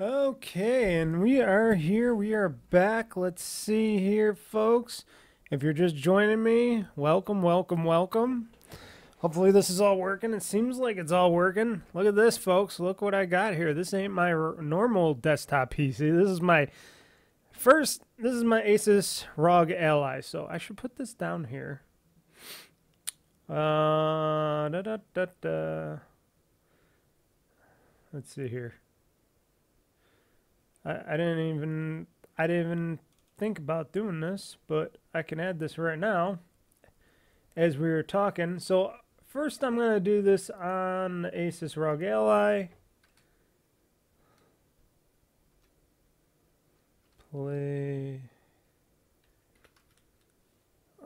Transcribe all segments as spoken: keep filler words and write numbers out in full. Okay, and we are here. We are back. Let's see here, folks. If you're just joining me, welcome, welcome, welcome. Hopefully this is all working. It seems like it's all working. Look at this, folks. Look what I got here. This ain't my normal desktop P C. This is my first, this is my Asus R O G Ally. So I should put this down here. Uh, da, da, da, da. Let's see here. I didn't even I didn't even think about doing this, but I can add this right now as we were talking. So first I'm going to do this on the Asus R O G Ally. Play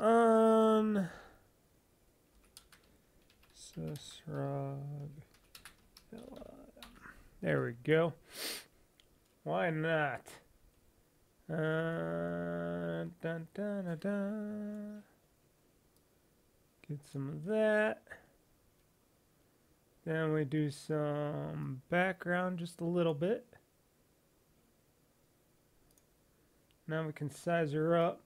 on Asus R O G Ally. There we go. Why not? Uh, dun, dun, dun, dun. Get some of that. Then we do some background, just a little bit. Now we can size her up.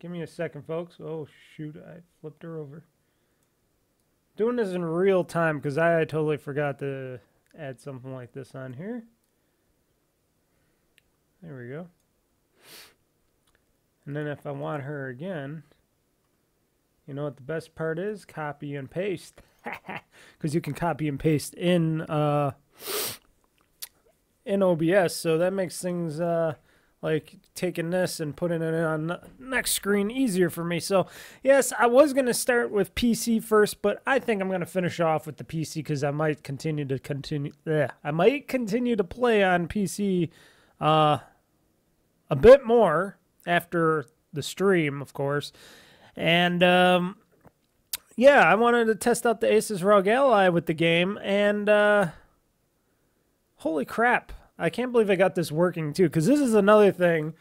Give me a second, folks. Oh, shoot, I flipped her over. Doing this in real time because I totally forgot to add something like this on here. There we go. And then if I want her again, you know what the best part is? Copy and paste. Because you can copy and paste in uh, in O B S. So that makes things uh, like taking this and putting it on the next screen easier for me. So yes, I was going to start with P C first, but I think I'm going to finish off with the P C because I might continue to continue. Ugh, I might continue to play on P C. Uh, a bit more after the stream, of course. And, um, yeah, I wanted to test out the Asus R O G Ally with the game. And, uh, holy crap. I can't believe I got this working too, because this is another thing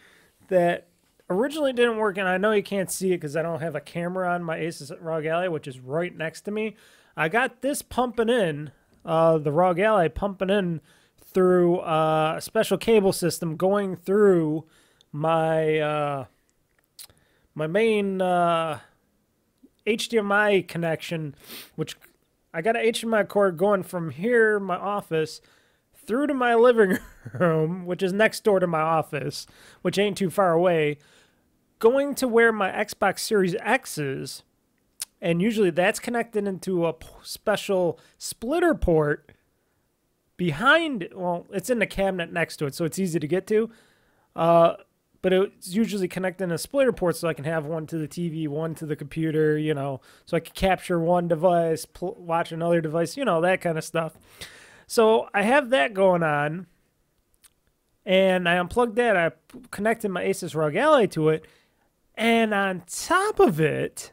that originally didn't work, and I know you can't see it because I don't have a camera on my Asus ROG Ally, which is right next to me. I got this pumping in, uh, the ROG Ally pumping in through uh, a special cable system going through my uh, my main uh, H D M I connection, which I got an H D M I cord going from here, my office, through to my living room, which is next door to my office, which ain't too far away, going to where my Xbox Series X is, and usually that's connected into a special splitter port behind it. Well, it's in the cabinet next to it, so it's easy to get to, uh, but it's usually connected in a splitter port so I can have one to the T V, one to the computer, you know, so I can capture one device, watch another device, you know, that kind of stuff. So I have that going on, and I unplugged that. I connected my Asus ROG Ally to it, and on top of it,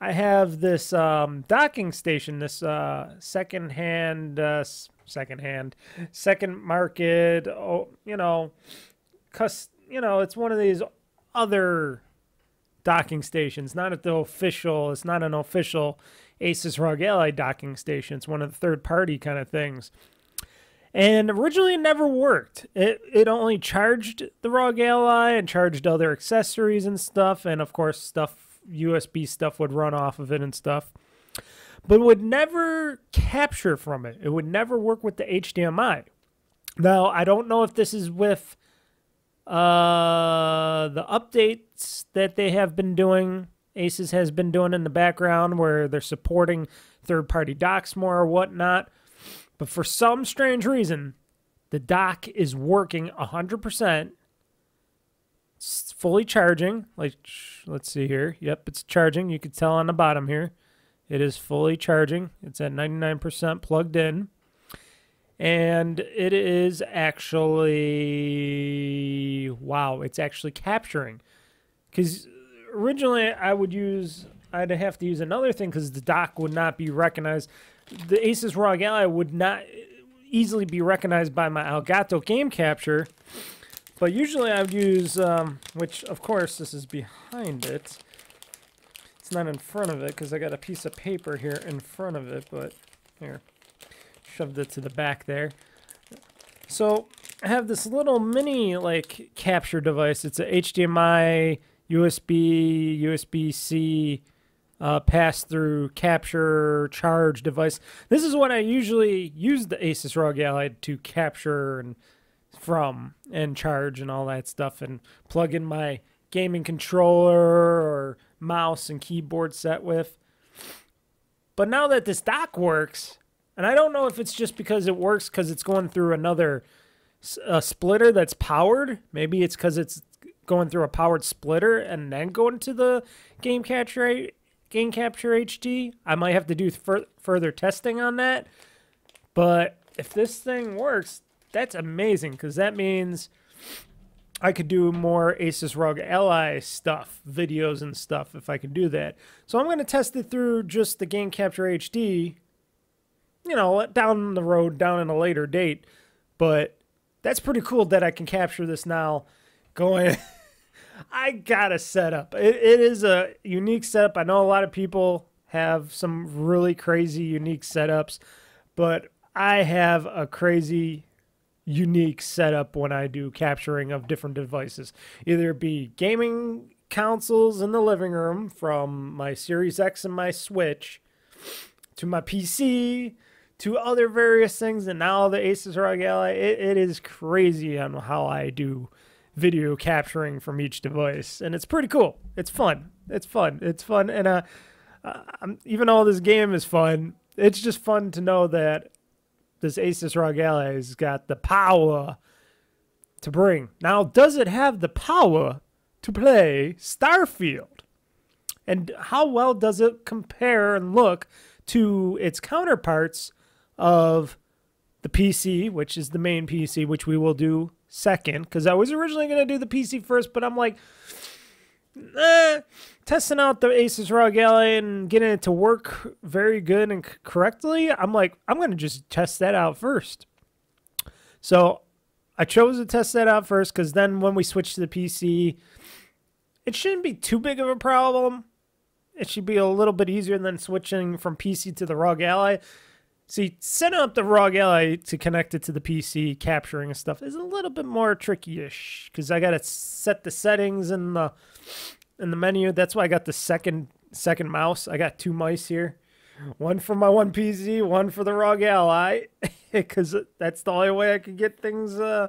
I have this um, docking station, this uh, secondhand, uh, secondhand, second market. Oh, you know, cause you know it's one of these other docking stations, not at the official. It's not an official Asus ROG Ally docking station. It's one of the third-party kind of things. And originally it never worked. It, it only charged the ROG Ally and charged other accessories and stuff. And, of course, stuff U S B stuff would run off of it and stuff. But it would never capture from it. It would never work with the H D M I. Now, I don't know if this is with uh, the updates that they have been doing, Asus has been doing in the background, where they're supporting third-party docks more or whatnot. But for some strange reason, the dock is working one hundred percent. It's fully charging. Like, let's see here. Yep, it's charging. You can tell on the bottom here. It is fully charging. It's at ninety-nine percent plugged in. And it is actually... wow, it's actually capturing. Because originally, I would use, I'd have to use another thing because the dock would not be recognized. The Asus ROG Ally would not easily be recognized by my Elgato game capture. But usually I would use, um, which of course this is behind it. It's not in front of it because I got a piece of paper here in front of it. But here, shoved it to the back there. So I have this little mini like capture device. It's a H D M I... U S B, U S B-C, uh, pass-through, capture, charge device. This is what I usually use the Asus ROG Ally to capture and from and charge and all that stuff, and plug in my gaming controller or mouse and keyboard set with. But now that this dock works, and I don't know if it's just because it works because it's going through another uh, splitter that's powered. Maybe it's because it's going through a powered splitter and then going to the Game Capture Game Capture H D. I might have to do fur further testing on that. But if this thing works, that's amazing, because that means I could do more Asus ROG Ally stuff, videos and stuff, if I could do that. So I'm going to test it through just the Game Capture H D, you know, down the road, down in a later date. But that's pretty cool that I can capture this now. Going, I got a setup. It, it is a unique setup. I know a lot of people have some really crazy, unique setups, but I have a crazy, unique setup when I do capturing of different devices. Either it be gaming consoles in the living room, from my Series X and my Switch, to my P C, to other various things, and now the Asus ROG Ally. It, it is crazy on how I do video capturing from each device, and it's pretty cool. It's fun. It's fun. It's fun. And uh, I'm, even though this game is fun, it's just fun to know that this Asus ROG Ally has got the power to bring. Now, does it have the power to play Starfield? And how well does it compare and look to its counterparts of the P C, which is the main P C, which we will do second, because I was originally going to do the P C first, but I'm like, eh, testing out the Asus ROG Ally and getting it to work very good and correctly, I'm like, I'm going to just test that out first. So I chose to test that out first, because then when we switch to the P C, it shouldn't be too big of a problem. It should be a little bit easier than switching from P C to the ROG Ally. See, setting up the ROG Ally to connect it to the P C, capturing and stuff, is a little bit more tricky-ish, because I got to set the settings in the in the menu. That's why I got the second second mouse. I got two mice here. One for my one P C, one for the ROG Ally, because that's the only way I could get things uh,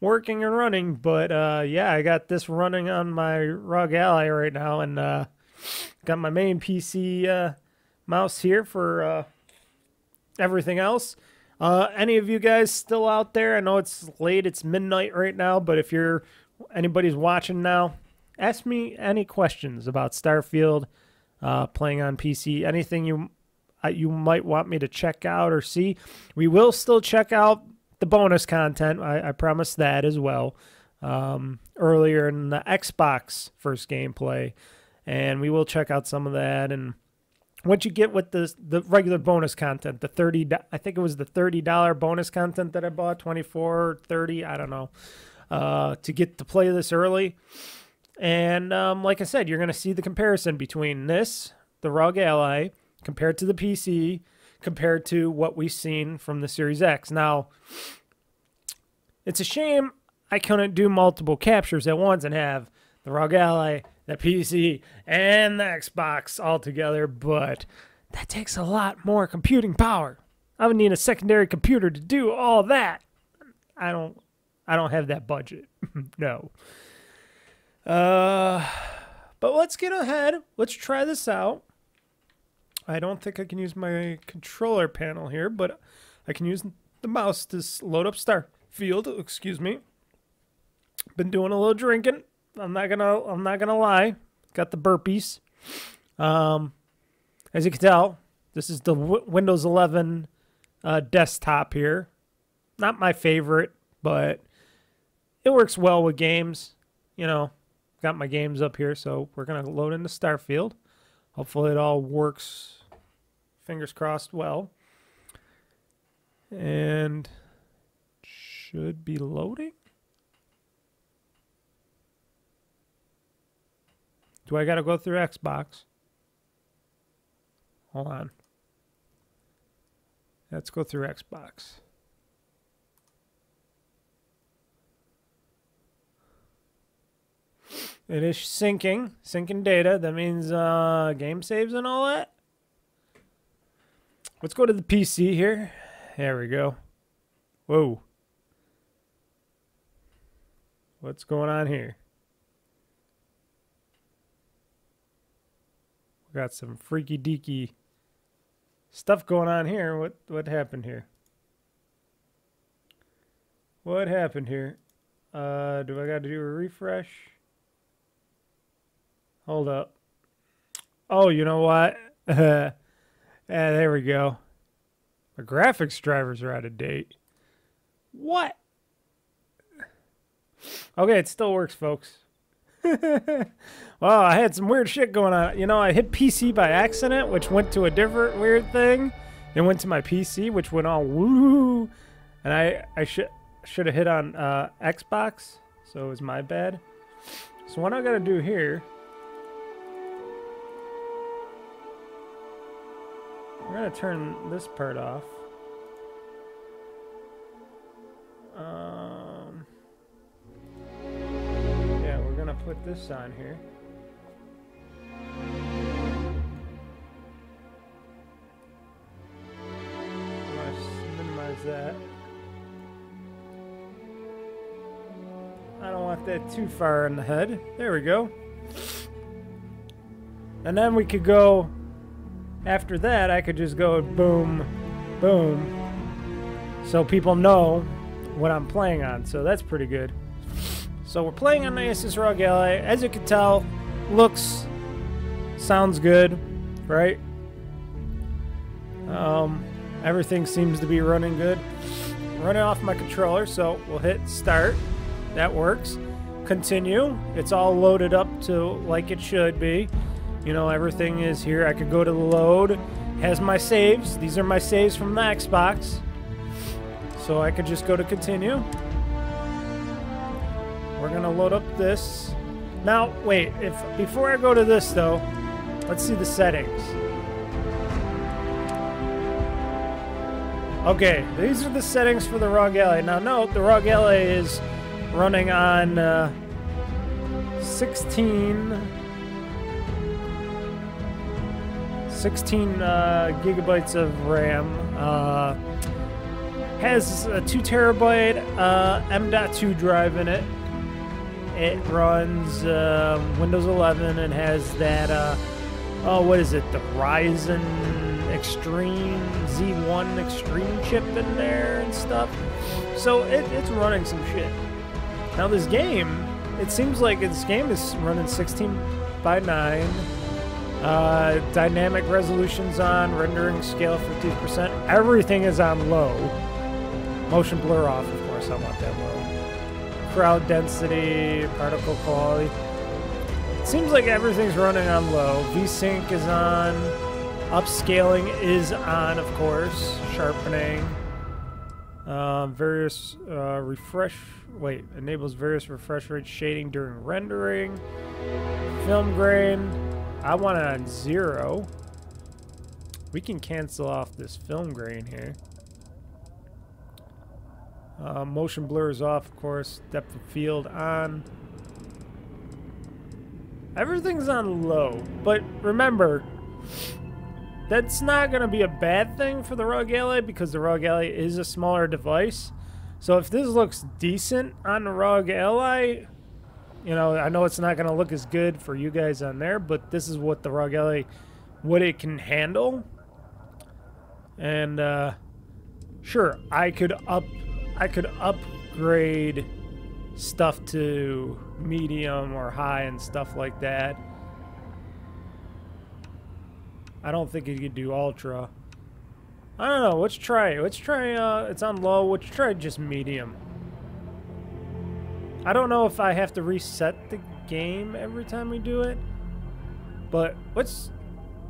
working and running. But, uh, yeah, I got this running on my ROG Ally right now, and uh, got my main P C uh, mouse here for uh, everything else. Uh, any of you guys still out there? I know it's late. It's midnight right now, but if you're anybody's watching now, ask me any questions about Starfield. Uh, playing on P C, anything you uh, you might want me to check out or see. We will still check out the bonus content. I, I promise that as well. Um, earlier in the Xbox first gameplay, and we will check out some of that. And once you get with the the regular bonus content, the thirty, I think it was the thirty dollar bonus content that I bought, twenty four, thirty, I don't know, uh, to get to play this early. And um, like I said, you're going to see the comparison between this, the ROG Ally, compared to the P C, compared to what we've seen from the Series X. Now, it's a shame I couldn't do multiple captures at once and have the ROG Ally, the P C, and the Xbox all together, but that takes a lot more computing power. I would need a secondary computer to do all that. I don't, I don't have that budget. No. Uh, but let's get ahead. Let's try this out. I don't think I can use my controller panel here, but I can use the mouse to load up Starfield. Excuse me. Been doing a little drinking. I'm not gonna. I'm not gonna lie. Got the burpees. Um, as you can tell, this is the w Windows eleven uh, desktop here. Not my favorite, but it works well with games. You know. Got my games up here, so we're going to load into Starfield. Hopefully it all works, fingers crossed, well. And should be loading. Do I got to go through Xbox? Hold on. Let's go through Xbox. It is syncing, syncing data. That means uh, game saves and all that. Let's go to the P C here. There we go. Whoa. What's going on here? We got some freaky deaky stuff going on here. What what happened here? What happened here? Uh, do I got to do a refresh? Hold up. Oh, you know what? Yeah, there we go. My graphics drivers are out of date. What? Okay, it still works, folks. Well, I had some weird shit going on. You know, I hit P C by accident, which went to a different weird thing. It went to my P C, which went all woo. And I, I should should have hit on uh, Xbox, so it was my bad. So what I gotta do here... We're going to turn this part off. Um, yeah, we're going to put this on here. I'm going to minimize that. I don't want that too far in the head. There we go. And then we could go... After that, I could just go boom, boom, so people know what I'm playing on. So that's pretty good. So we're playing on the Asus ROG Ally. As you can tell, looks, sounds good, right? Um, everything seems to be running good. Running off my controller, so we'll hit start. That works. Continue. It's all loaded up to like it should be. You know, everything is here. I could go to the load. It has my saves. These are my saves from the Xbox. So I could just go to continue. We're gonna load up this. Now, wait, if before I go to this though, let's see the settings. Okay, these are the settings for the R O G Ally. Now note, the R O G Ally is running on uh, sixteen uh, gigabytes of RAM. Uh, has a two terabyte uh, M dot two drive in it. It runs uh, Windows eleven and has that, uh, oh, what is it, the Ryzen Extreme Z one Extreme chip in there and stuff. So it, it's running some shit. Now this game, it seems like this game is running sixteen by nine. Uh, dynamic resolution's on, rendering scale fifty percent. Everything is on low. Motion blur off, of course, I want that low. Crowd density, particle quality. It seems like everything's running on low. VSync is on. Upscaling is on, of course. Sharpening. Uh, various uh, refresh, wait, enables various refresh rate shading during rendering. Film grain, I want it on zero. We can cancel off this film grain here. Uh, motion blur is off, of course. Depth of field on. Everything's on low, but remember, that's not going to be a bad thing for the R O G Ally because the R O G Ally is a smaller device. So if this looks decent on the R O G Ally, you know, I know it's not going to look as good for you guys on there, but this is what the R O G Ally, what it can handle. And uh, sure, I could up, I could upgrade stuff to medium or high and stuff like that. I don't think it could do ultra. I don't know. Let's try. Let's try. Uh, it's on low. Let's try just medium. I don't know if I have to reset the game every time we do it, but let's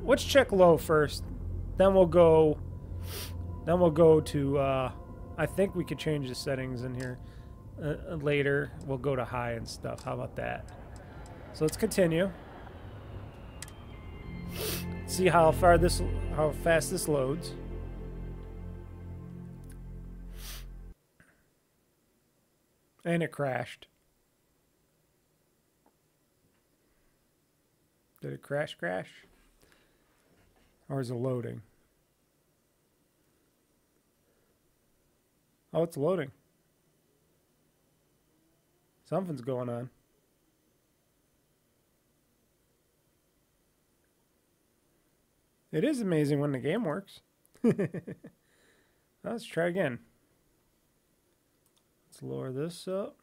let's check low first. Then we'll go. Then we'll go to. Uh, I think we could change the settings in here uh, later. We'll go to high and stuff. How about that? So let's continue. See how far this, how fast this loads. And it crashed. Did it crash, crash? Or is it loading? Oh, it's loading. Something's going on. It is amazing when the game works. Let's try again. Let's lower this up.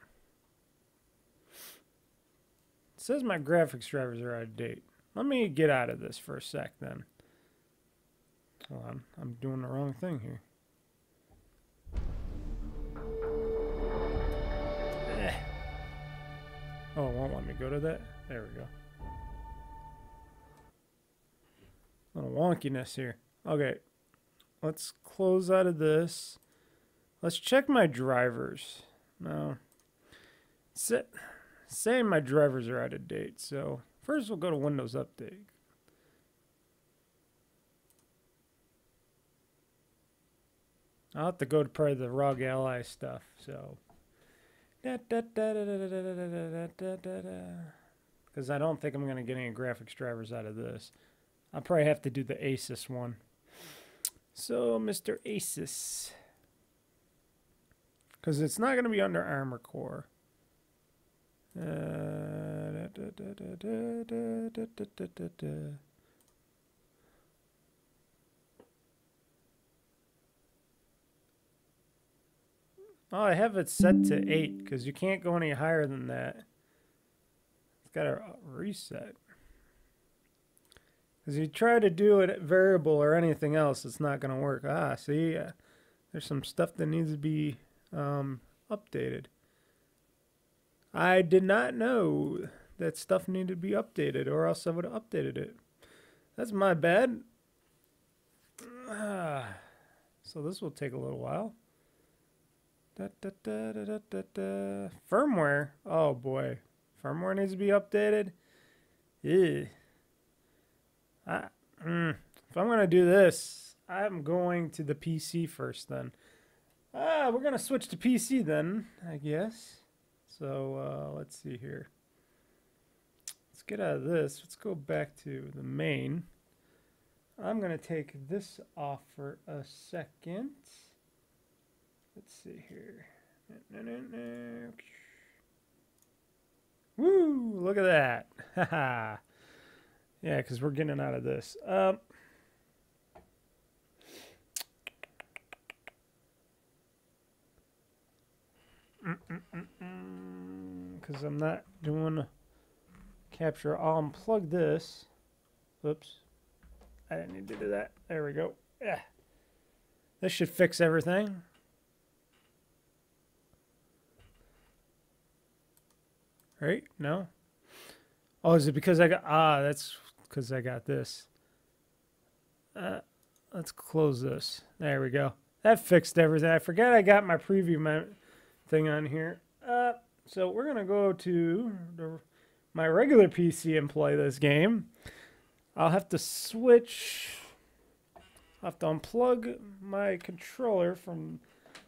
It says my graphics drivers are out of date. Let me get out of this for a sec then. Hold on, I'm doing the wrong thing here. Eh. Oh, it won't let me go to that? There we go. Little wonkiness here. Okay, let's close out of this. Let's check my drivers. Now, saying my drivers are out of date, so first we'll go to Windows Update. I'll have to go to probably the R O G Ally stuff, so. Because I don't think I'm going to get any graphics drivers out of this. I'll probably have to do the Asus one. So, Mister Asus. Because it's not going to be under Armor Core. Uh, da, da, da, da, da, da, da, da, da. Oh, I have it set to eight because you can't go any higher than that. It's got to reset. Because you try to do it at variable or anything else, it's not going to work. Ah, see, uh, there's some stuff that needs to be um, updated. I did not know that stuff needed to be updated, or else I would have updated it. That's my bad. Ah, so this will take a little while. Da, da, da, da, da, da. Firmware. Oh boy, firmware needs to be updated. Yeah. I, mm, if I'm gonna do this, I'm going to the P C first. Then. Ah, we're gonna switch to P C then, I guess. So uh, let's see here. Let's get out of this. Let's go back to the main. I'm gonna take this off for a second. Let's see here. Na, na, na, na. Woo! Look at that. Haha. Yeah, because we're getting out of this. Um, because I'm not doing capture. I'll unplug this. Oops. I didn't need to do that. There we go. Yeah. This should fix everything. Right? No? Oh, is it because I got... Ah, that's because I got this. Uh, let's close this. There we go. That fixed everything. I forgot I got my preview my thing on here. Uh, so we're going to go to the, my regular P C and play this game. I'll have to switch. I'll have to unplug my controller from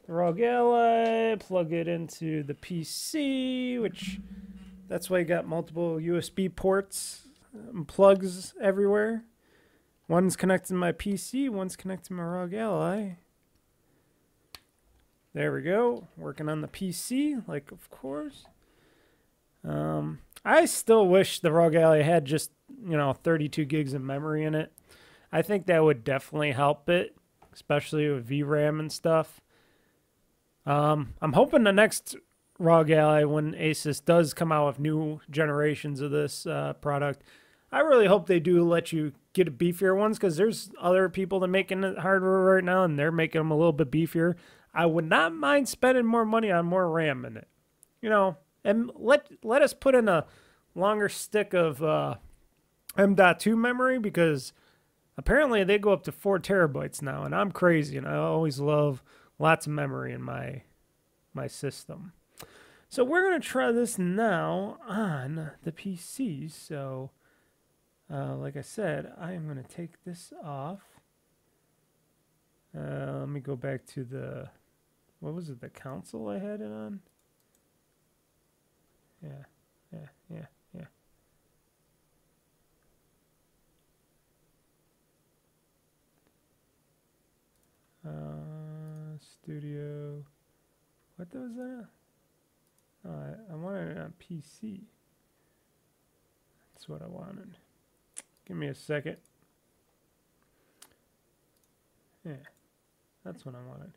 the R O G Ally, plug it into the P C, which... That's why you got multiple U S B ports and plugs everywhere. One's connecting my P C, one's connecting my R O G Ally. There we go. Working on the P C, like of course. Um, I still wish the R O G Ally had just, you know, thirty-two gigs of memory in it. I think that would definitely help it, especially with V RAM and stuff. Um, I'm hoping the next... R O G Ally, when Asus does come out with new generations of this uh, product, I really hope they do let you get beefier ones, because there's other people that are making the hardware right now and they're making them a little bit beefier. I would not mind spending more money on more RAM in it, you know, and let let us put in a longer stick of uh, M dot two memory, because apparently they go up to four terabytes now, and I'm crazy and I always love lots of memory in my my system. So we're going to try this now on the P C. So, uh, like I said, I am going to take this off. Uh, let me go back to the, what was it, the console I had it on? Yeah, yeah, yeah, yeah. Uh, studio, what was that? Uh, I wanted it on P C. That's what I wanted. Give me a second. Yeah, that's what I wanted.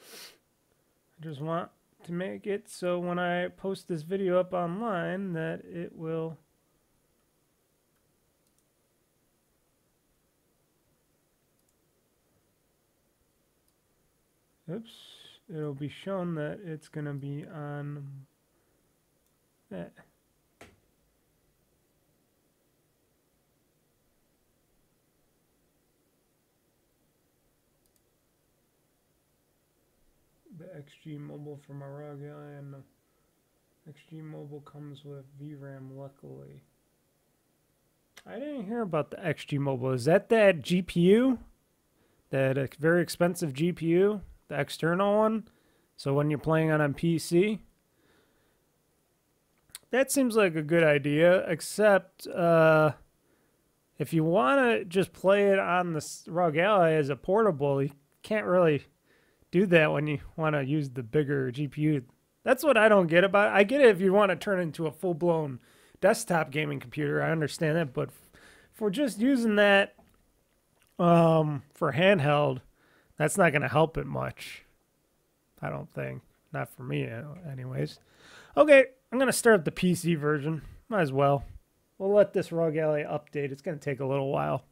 I just want to make it so when I post this video up online that it will... Oops. It'll be shown that it's going to be on that. The X G Mobile from my R O G Ally, and the X G Mobile comes with V RAM, luckily. I didn't hear about the X G Mobile. Is that that G P U? That uh, very expensive G P U? The external one, so when you're playing on a P C, that seems like a good idea, except uh, if you want to just play it on the R O G Ally as a portable, you can't really do that when you want to use the bigger G P U. That's what I don't get about it. I get it if you want to turn it into a full-blown desktop gaming computer, I understand that, but for just using that um, for handheld, that's not going to help it much, I don't think. Not for me, anyways. Okay, I'm going to start up the P C version. Might as well. We'll let this R O G Ally update. It's going to take a little while.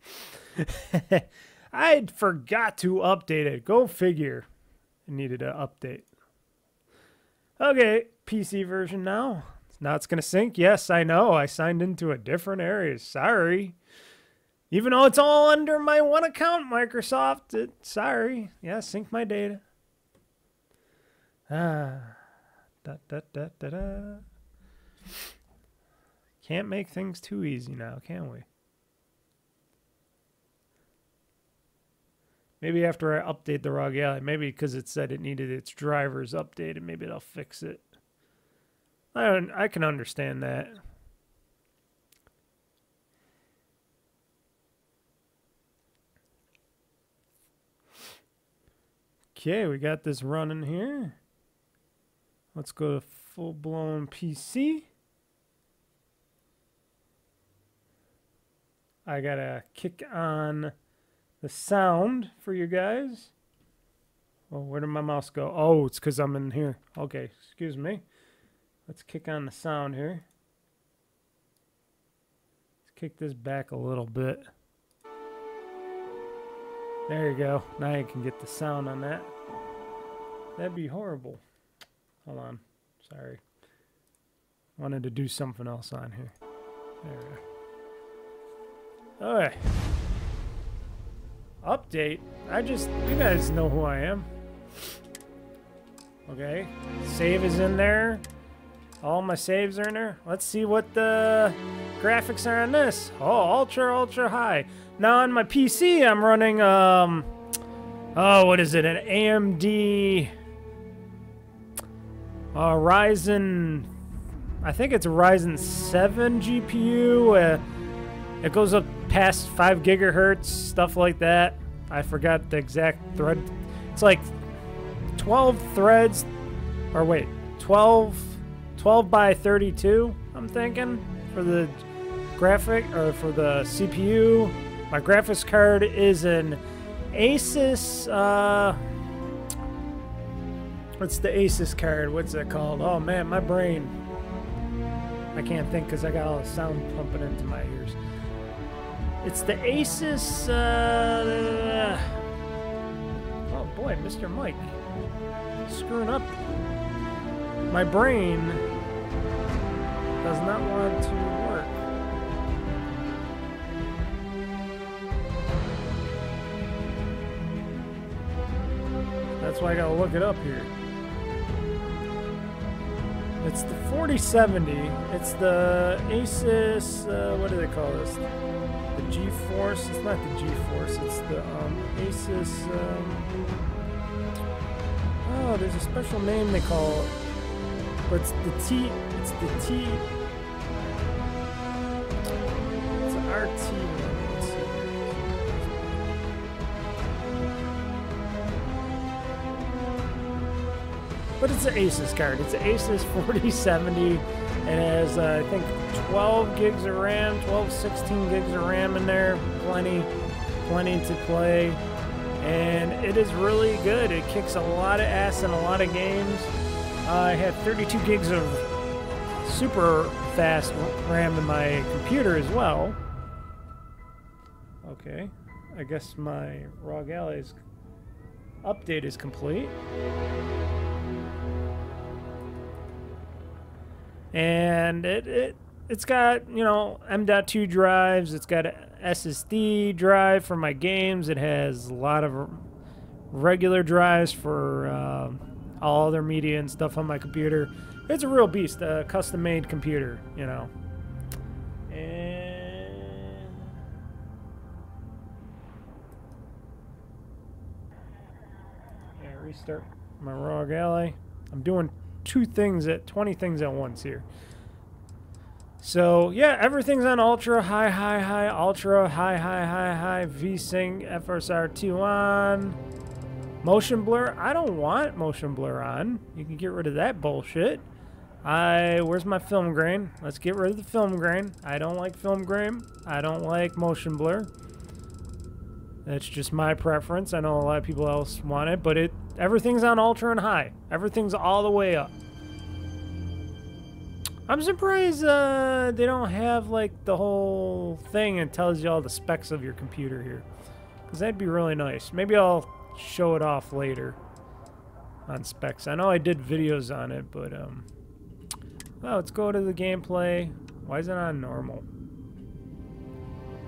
I forgot to update it. Go figure. It needed an update. Okay, P C version now. Now it's going to sync. Yes, I know. I signed into a different area. Sorry. Even though it's all under my one account, Microsoft, it, sorry. Yeah, sync my data. Ah, da, da, da, da, da. Can't make things too easy now, can we? Maybe after I update the R O G Ally, maybe because it said it needed its drivers updated, maybe they'll fix it. I don't, I can understand that. Okay, we got this running here. Let's go to full-blown P C. I gotta kick on the sound for you guys. Oh, where did my mouse go? Oh, it's because I'm in here. Okay, excuse me. Let's kick on the sound here. Let's kick this back a little bit. There you go. Now you can get the sound on that. That'd be horrible. Hold on. Sorry. Wanted to do something else on here. There we go. All right. Update. I just, you guys know who I am. Okay. Save is in there. All my saves are in there. Let's see what the graphics are on this. Oh, ultra, ultra high. Now on my P C, I'm running, um, oh, what is it? An A M D uh, Ryzen, I think it's a Ryzen seven G P U. Uh, it goes up past five gigahertz, stuff like that. I forgot the exact thread. It's like twelve threads, or wait, twelve by thirty-two, I'm thinking, for the graphic, or for the C P U. My graphics card is an Asus, uh, what's the Asus card? What's that called? Oh man, my brain. I can't think because I got all the sound pumping into my ears. It's the Asus, uh, oh boy, Mister Mike. Screwing up. My brain does not want to work. That's why I gotta look it up here. It's the forty seventy. It's the Asus, uh, what do they call this? The GeForce. It's not the GeForce. It's the um, Asus. Um, oh, there's a special name they call it. But it's the T, it's the T, it's an R T. Let's see. But it's an Asus card. It's an Asus forty seventy. It has, uh, I think, twelve gigs of RAM, twelve, sixteen gigs of RAM in there. Plenty, plenty to play. And it is really good. It kicks a lot of ass in a lot of games. I had thirty-two gigs of super fast RAM in my computer as well. Okay, I guess my R O G Ally's update is complete. And it, it, it's got, you know, M dot two drives, it's got an S S D drive for my games, it has a lot of regular drives for... Um, all their media and stuff on my computer. It's a real beast, a custom-made computer, you know. And yeah, restart my R O G Ally. I'm doing two things at twenty things at once here. So yeah, everything's on ultra high, high, high, ultra high, high, high, high. VSync, F S R two on. Motion blur? I don't want motion blur on. You can get rid of that bullshit. I, where's my film grain? Let's get rid of the film grain. I don't like film grain. I don't like motion blur. That's just my preference. I know a lot of people else want it, but it, everything's on ultra and high. Everything's all the way up. I'm surprised uh, they don't have like the whole thing and tells you all the specs of your computer here. Because that'd be really nice. Maybe I'll show it off later on specs. I know I did videos on it, but um well, let's go to the gameplay. Why is it on normal?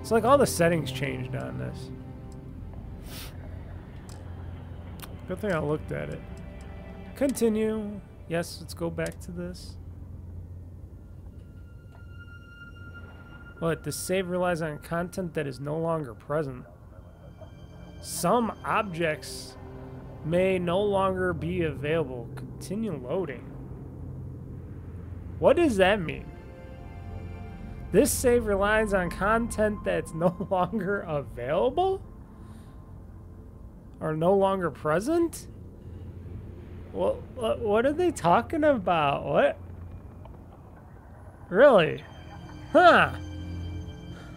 It's like all the settings changed on this. Good thing I looked at it. Continue. Yes, let's go back to this. But the save relies on content that is no longer present. Some objects may no longer be available. Continue loading. What does that mean? This save relies on content that's no longer available? Or no longer present? What, what, what are they talking about? What? Really? Huh.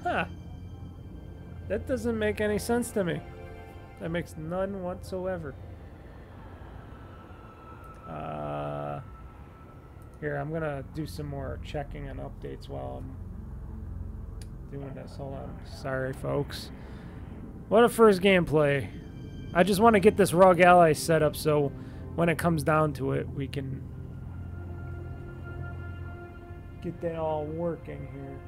Huh. That doesn't make any sense to me. That makes none whatsoever. Uh, here, I'm gonna do some more checking and updates while I'm doing this. Hold on. Sorry, folks. What a first gameplay. I just want to get this R O G Ally set up so when it comes down to it, we can get that all working here.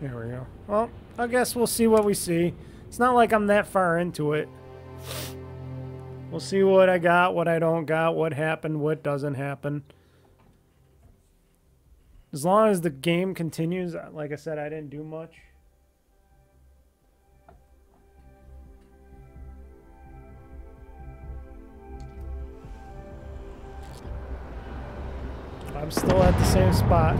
There we go. Well, I guess we'll see what we see. It's not like I'm that far into it. We'll see what I got, what I don't got, what happened, what doesn't happen. As long as the game continues, like I said, I didn't do much. I'm still at the same spot.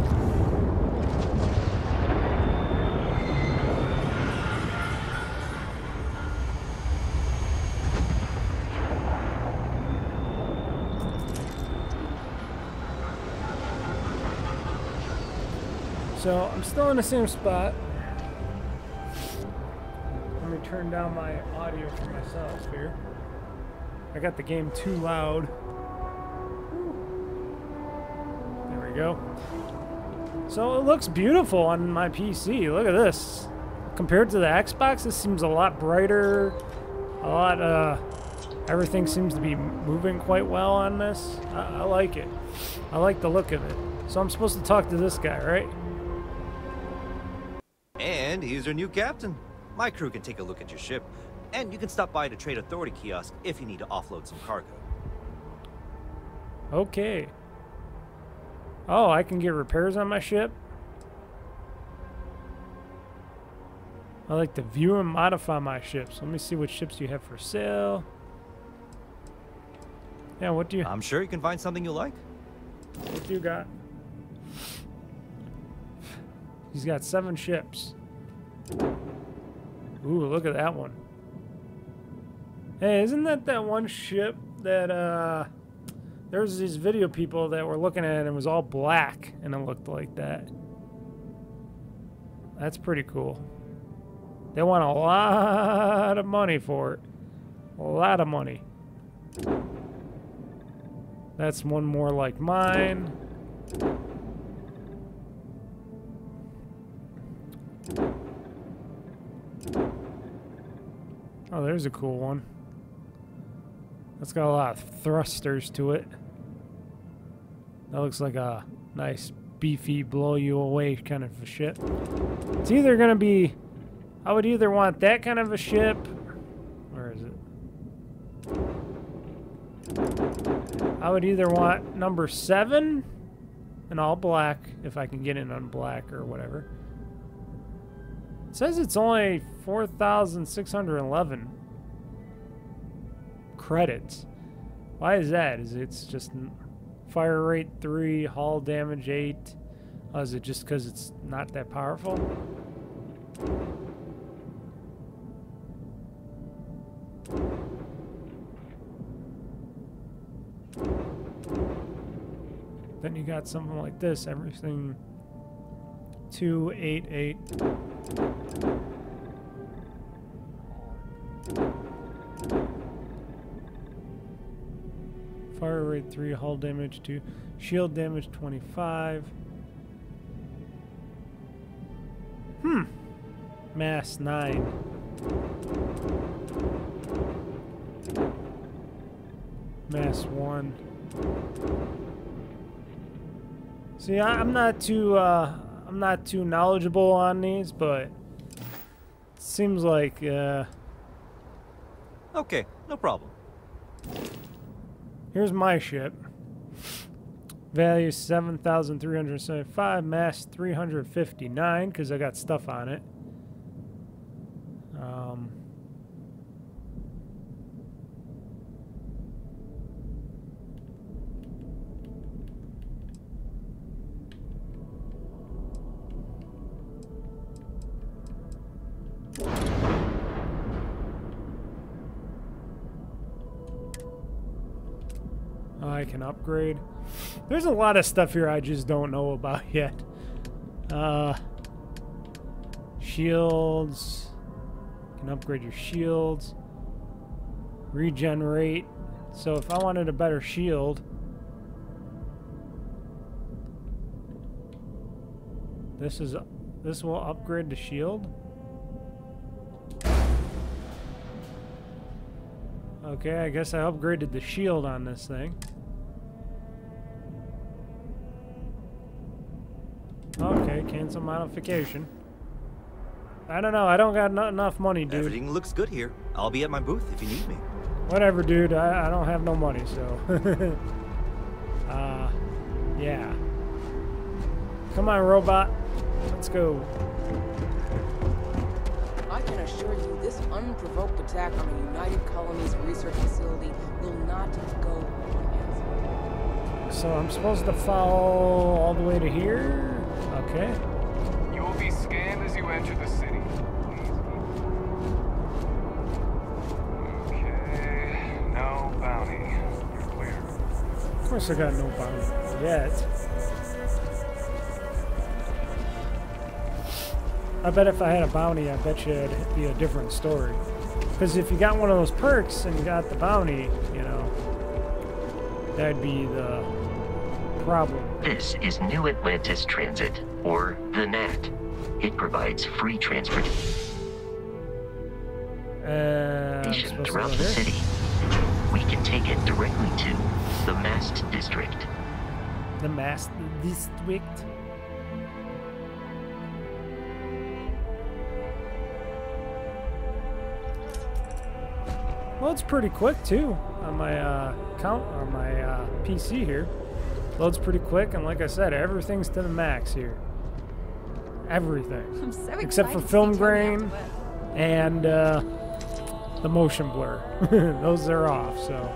So I'm still in the same spot. Let me turn down my audio for myself here. I got the game too loud. There we go. So it looks beautiful on my P C. Look at this. Compared to the Xbox, this seems a lot brighter. A lot, uh, everything seems to be moving quite well on this. I, I like it. I like the look of it. So I'm supposed to talk to this guy, right? And he's our new captain. My crew can take a look at your ship, and you can stop by the Trade Authority kiosk if you need to offload some cargo. Okay. Oh, I can get repairs on my ship? I like to view and modify my ships. Let me see what ships you have for sale. Yeah, what do you... I'm sure you can find something you like. What do you got? He's got seven ships. Ooh, look at that one. Hey, isn't that that one ship that, uh... there was these video people that were looking at it and it was all black and it looked like that. That's pretty cool. They want a lot of money for it. A lot of money. That's one more like mine. Oh, there's a cool one. That's got a lot of thrusters to it. That looks like a nice, beefy, blow-you-away kind of a ship. It's either going to be... I would either want that kind of a ship... Where is it? I would either want number seven and all black, if I can get it on black or whatever. It says it's only four thousand six hundred eleven credits. Why is that? Is it's just fire rate three, hull damage eight? Oh, is it just because it's not that powerful? Then you got something like this, everything two eight eight. fire rate three, hull damage two, shield damage twenty-five. Hmm. Mass nine. Mass one. See, I, I'm not too uh, I'm not too knowledgeable on these, but it seems like uh, okay, no problem. Here's my ship. Value seven thousand three hundred seventy-five, mass three hundred fifty-nine, because I got stuff on it. Um, I can upgrade. There's a lot of stuff here I just don't know about yet. Uh, shields. You can upgrade your shields. Regenerate. So if I wanted a better shield, this is this will upgrade the shield. Okay, I guess I upgraded the shield on this thing. Okay, cancel modification. I don't know. I don't got not enough money, dude. Everything looks good here. I'll be at my booth if you need me. Whatever, dude. I, I don't have no money, so. uh, yeah. Come on, robot. Let's go. I can assure you this unprovoked attack on the United Colonies research facility will not go unanswered. So I'm supposed to follow all the way to here? Okay. You will be scanned as you enter the city. Okay. No bounty. You're clear. Of course I got no bounty yet. I bet if I had a bounty, I bet you it'd be a different story. Because if you got one of those perks and you got the bounty, you know, that'd be the problem. This is New Atlantis Transit, or the N A T. It provides free transportation uh, throughout the city. We can take it directly to the Mast District. The Mast District? Well, it's pretty quick too on my uh, count on my uh, P C here. Loads pretty quick, and like I said, everything's to the max here. Everything, I'm so except for film grain and uh, the motion blur. Those are off. So,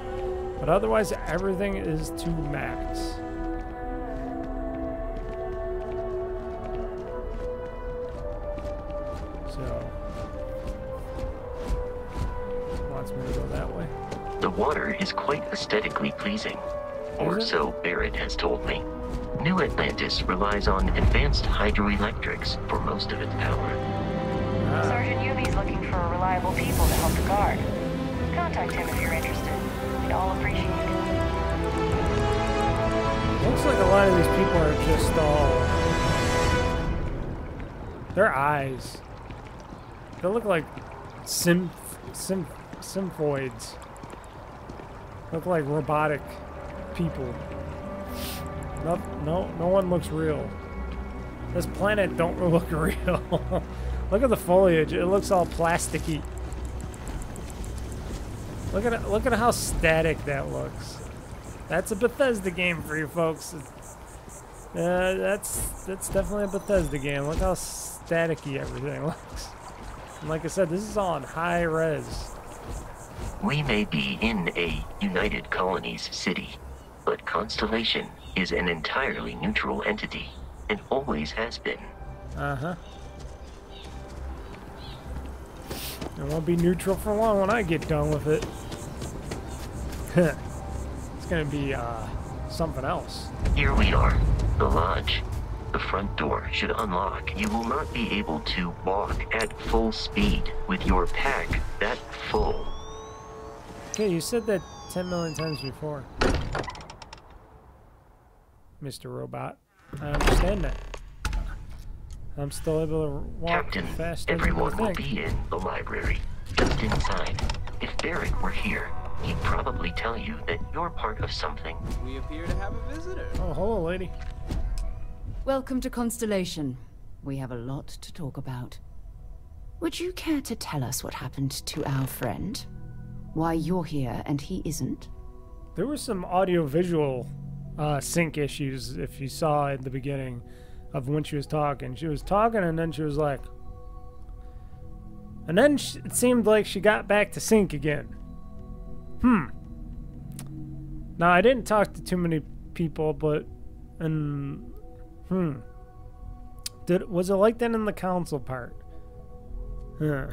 but otherwise, everything is to max. So. Go that way. The water is quite aesthetically pleasing, or so Barrett has told me. New Atlantis relies on advanced hydroelectrics for most of its power. Uh, Sergeant Yubi's looking for reliable people to help the guard. Contact him if you're interested. We'd all appreciate it. Looks like a lot of these people are just all... Their eyes. They look like sim... sim... Symphoids. Look like robotic people. No, no, no one looks real. This planet don't look real. Look at the foliage; it looks all plasticky. Look at it, look at how static that looks. That's a Bethesda game for you folks. Uh, that's that's definitely a Bethesda game. Look how staticky everything looks. And like I said, this is all in high res. We may be in a United Colonies city, but Constellation is an entirely neutral entity, and always has been. Uh-huh. It won't be neutral for long when I get done with it. It's gonna be, uh, something else. Here we are, the lodge. The front door should unlock. You will not be able to walk at full speed with your pack that full. Okay, you said that ten million times before, Mister Robot. I understand that. I'm still able to walk Captain, fast. Everyone will be in the library, just inside. If Barrett were here, he'd probably tell you that you're part of something. We appear to have a visitor. Oh, hello, lady. Welcome to Constellation. We have a lot to talk about. Would you care to tell us what happened to our friend? Why you're here and he isn't? There were some audio-visual uh, sync issues, if you saw at the beginning, of when she was talking. She was talking and then she was like... And then she, it seemed like she got back to sync again. Hmm. Now, I didn't talk to too many people, but... and Hmm. Did, was it like that in the council part? Huh.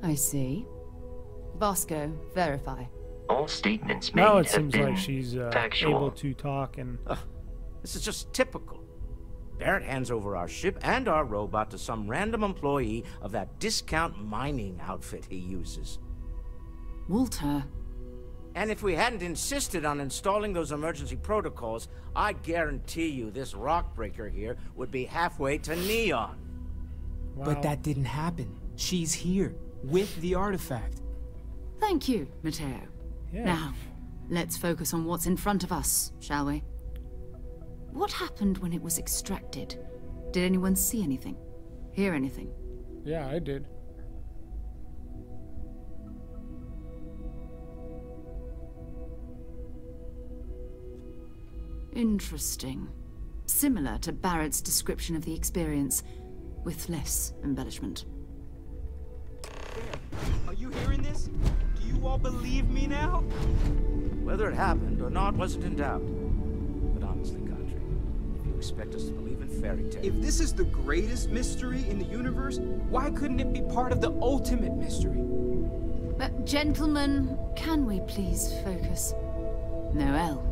I see. Bosco, verify. All statements made now it seems like she's uh, able to talk and... Ugh, this is just typical. Barrett hands over our ship and our robot to some random employee of that discount mining outfit he uses. Walter. And if we hadn't insisted on installing those emergency protocols, I guarantee you this rock breaker here would be halfway to Neon. Wow. But that didn't happen. She's here, with the artifact. Thank you, Matteo. Yeah. Now, let's focus on what's in front of us, shall we? What happened when it was extracted? Did anyone see anything? Hear anything? Yeah, I did. Interesting. Similar to Barrett's description of the experience, with less embellishment. Are you hearing this? Do you all believe me now? Whether it happened or not wasn't in doubt. But honestly, Godfrey, if you expect us to believe in fairy tales... If this is the greatest mystery in the universe, why couldn't it be part of the ultimate mystery? Uh, gentlemen, can we please focus? Noel,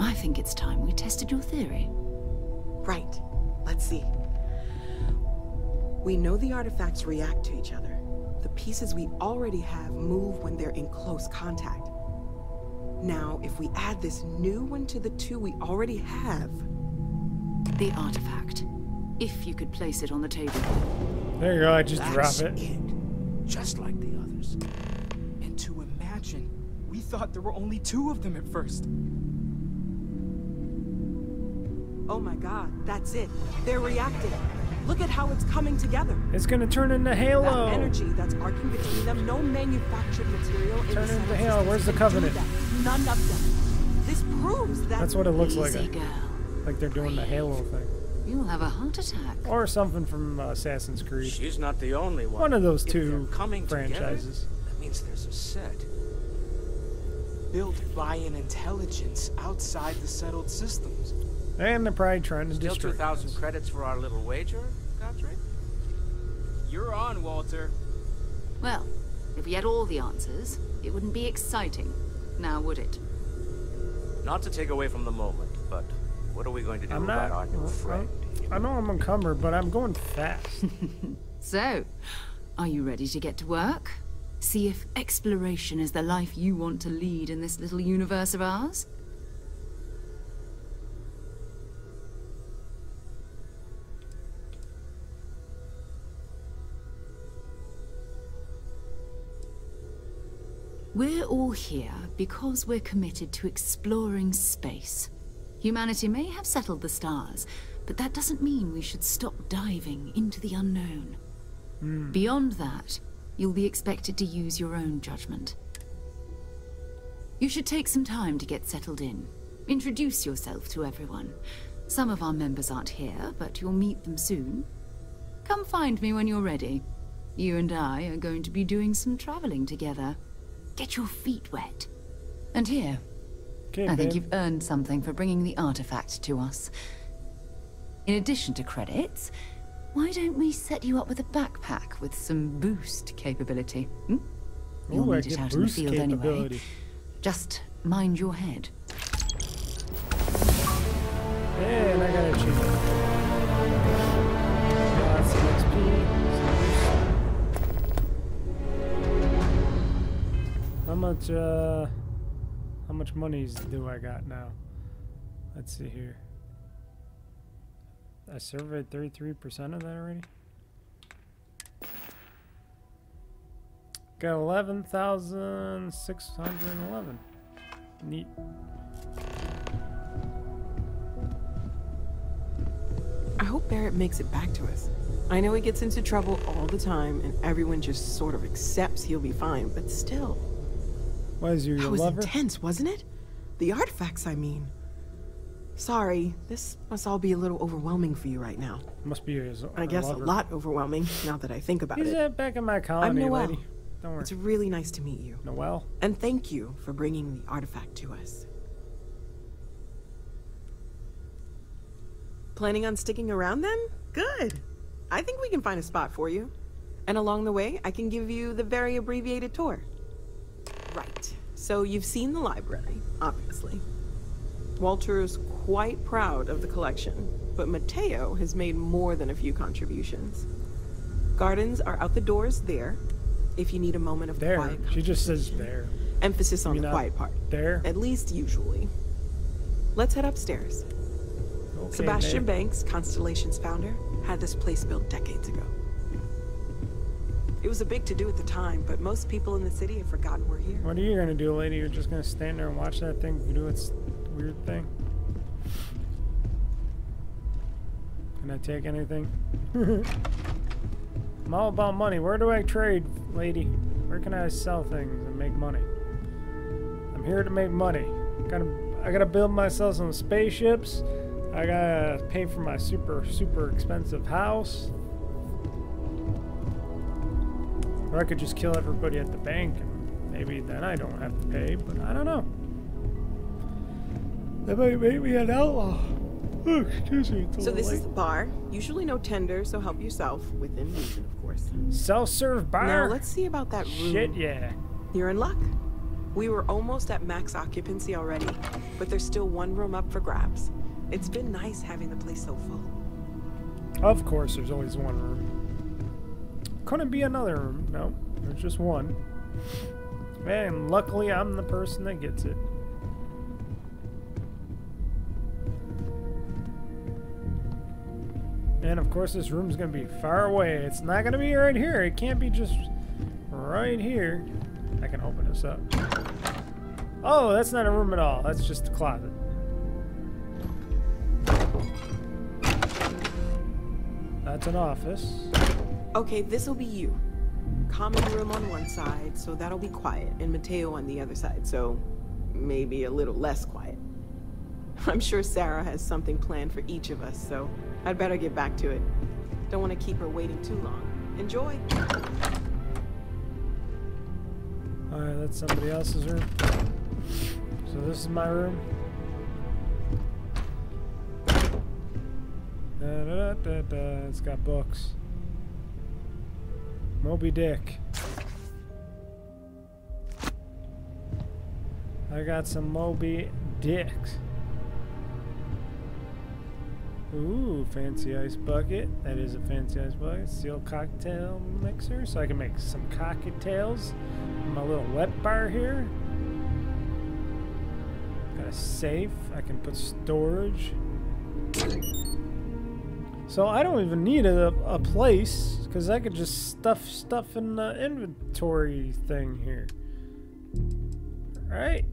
I think it's time we tested your theory. Right. Let's see. We know the artifacts react to each other. The pieces we already have move when they're in close contact. Now, if we add this new one to the two we already have... The artifact. If you could place it on the table. There you go, I just drop it. That's it. Just like the others. And to imagine, we thought there were only two of them at first. Oh my god, that's it. They're reacting. Look at how it's coming together. It's gonna turn into Halo. That energy that's arcing between them, no manufactured material. Turn into Halo. Where's the Covenant? None of them. This proves that. That's what it looks like. Like they're doing the Halo thing. You'll have a heart attack. Or something from uh, Assassin's Creed. She's not the only one. One of those two franchises. Together, that means there's a set. Built by an intelligence outside the settled systems. And they're probably trying to destroy us. Still two thousand credits for our little wager, Godfrey? You're on, Walter. Well, if we had all the answers, it wouldn't be exciting, now would it? Not to take away from the moment, but what are we going to do I'm about not, our new friend? I know I'm encumbered, but I'm going fast. So, are you ready to get to work? See if exploration is the life you want to lead in this little universe of ours? We're all here because we're committed to exploring space. Humanity may have settled the stars, but that doesn't mean we should stop diving into the unknown. Mm. Beyond that, you'll be expected to use your own judgment. You should take some time to get settled in. Introduce yourself to everyone. Some of our members aren't here, but you'll meet them soon. Come find me when you're ready. You and I are going to be doing some traveling together. Get your feet wet. And here, okay, I babe. think you've earned something for bringing the artifact to us. In addition to credits, why don't we set you up with a backpack with some boost capability? Hmm? Ooh, You'll need it out in the field anyway. Just mind your head. Hey, and I got a cheat. Lots of X P. much, uh, how much monies do I got now? Let's see here. I surveyed thirty-three percent of that already. Got eleven thousand six hundred eleven. Neat. I hope Barrett makes it back to us. I know he gets into trouble all the time, and everyone just sort of accepts he'll be fine, but still. Why is your, your lover? That was intense, wasn't it? The artifacts, I mean. Sorry, this must all be a little overwhelming for you right now. Must be his, I guess lover. A lot overwhelming, now that I think about He's it. He's back in my colony, I'm Noelle. Lady. Don't worry. It's really nice to meet you. Noelle. And thank you for bringing the artifact to us. Planning on sticking around then? Good. I think we can find a spot for you. And along the way, I can give you the very abbreviated tour. Right. So you've seen the library, obviously. Walter is quite proud of the collection, but Mateo has made more than a few contributions. Gardens are out the doors there, if you need a moment of there. quiet. There, she just says there. Emphasis on you the know, quiet part. There? At least usually. Let's head upstairs. Okay, Sebastian man. Banks, Constellation's founder, had this place built decades ago. It was a big to-do at the time, but most people in the city have forgotten we're here. What are you gonna do, lady? You're just gonna stand there and watch that thing do its weird thing? Can I take anything? I'm all about money. Where do I trade, lady? Where can I sell things and make money? I'm here to make money. I gotta, I gotta build myself some spaceships. I gotta pay for my super, super expensive house. Or I could just kill everybody at the bank and maybe then I don't have to pay, but I don't know. That might make me an outlaw. Oh, excuse me. So this late. is the bar. Usually no tender, so help yourself. Within reason, of course. Self-serve bar? Now, let's see about that room. Shit, yeah. You're in luck. We were almost at max occupancy already, but there's still one room up for grabs. It's been nice having the place so full. Of course, there's always one room. Couldn't be another room. No, there's just one. Man, luckily I'm the person that gets it. And of course this room's gonna be far away. It's not gonna be right here. It can't be just right here. I can open this up. Oh, that's not a room at all. That's just a closet. That's an office. Okay, this'll be you. Common room on one side, so that'll be quiet, and Mateo on the other side, so maybe a little less quiet. I'm sure Sarah has something planned for each of us, so I'd better get back to it. Don't want to keep her waiting too long. Enjoy. Alright, that's somebody else's room. So this is my room. Da, da, da, da. It's got books. Moby Dick. I got some Moby Dicks. Ooh, fancy ice bucket. That is a fancy ice bucket. Sealed cocktail mixer, so I can make some cocktails. My little wet bar here. Got a safe. I can put storage. So I don't even need a, a place, because I could just stuff stuff in the inventory thing here. All right.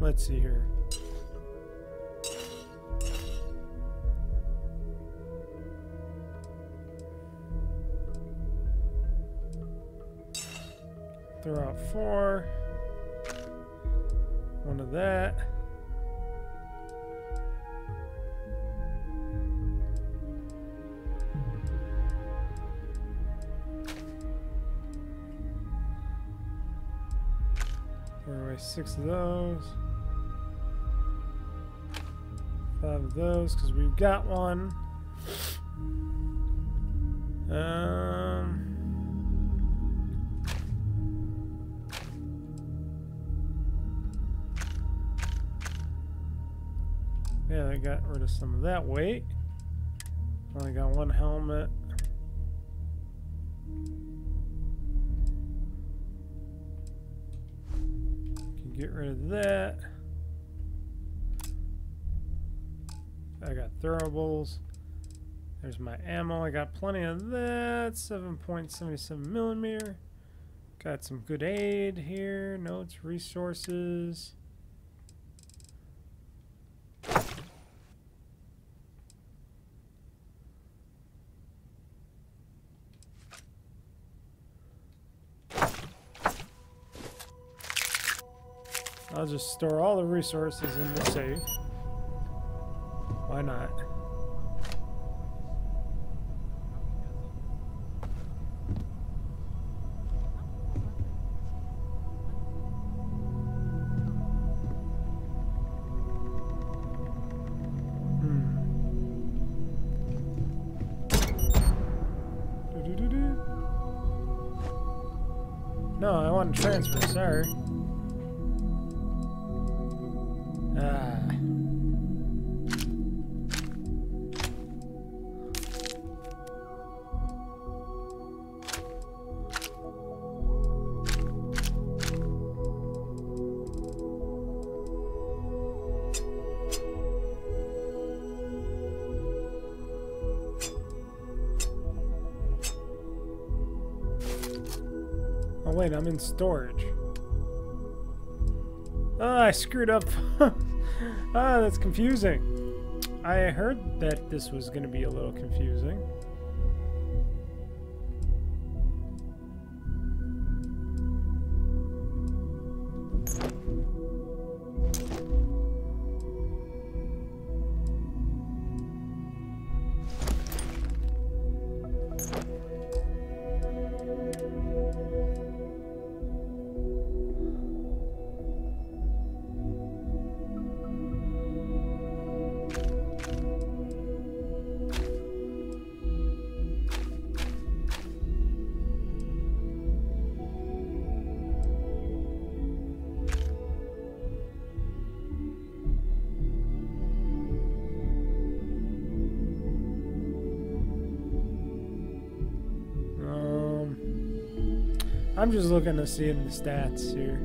Let's see here. Throw out four. One of that. Throw away six of those. Five of those, because we've got one. Um... got rid of some of that weight. Only got one helmet. Can get rid of that. I got throwables. There's my ammo. I got plenty of that. seven point seven seven millimeter. Got some good aid here. Notes, resources. I'll just store all the resources in the safe. Why not? No, I want to transfer, sorry. Ah. Wait, I'm in storage. Ah, I screwed up. Ah, that's confusing. I heard that this was going to be a little confusing. I'm just looking to see in the stats here.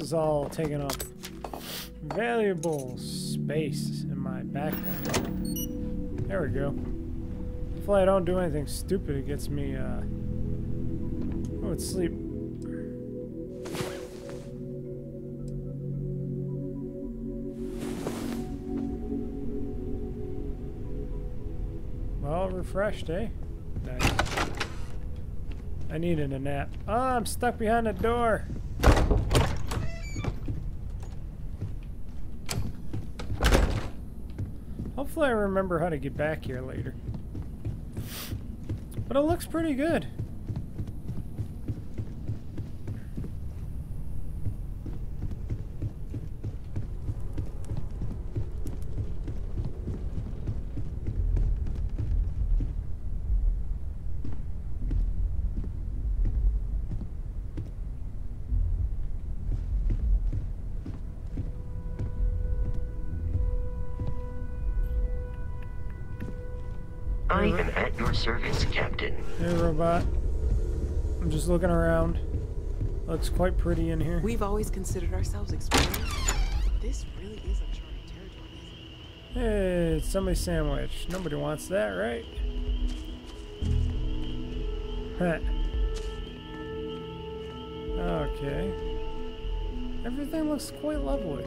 Is all taking up valuable space in my backpack. There we go. Hopefully I don't do anything stupid. It gets me, uh... oh, it's sleep. Well, refreshed, eh? Nice. I needed a nap. Ah, oh, I'm stuck behind a door! Hopefully I remember how to get back here later. But it looks pretty good. I am at your service, Captain. Hey, robot. I'm just looking around. Looks quite pretty in here. We've always considered ourselves explorers. This really is uncharted territory, isn't it? Hey, it's somebody's sandwich. Nobody wants that, right? Heh. Okay. Everything looks quite lovely.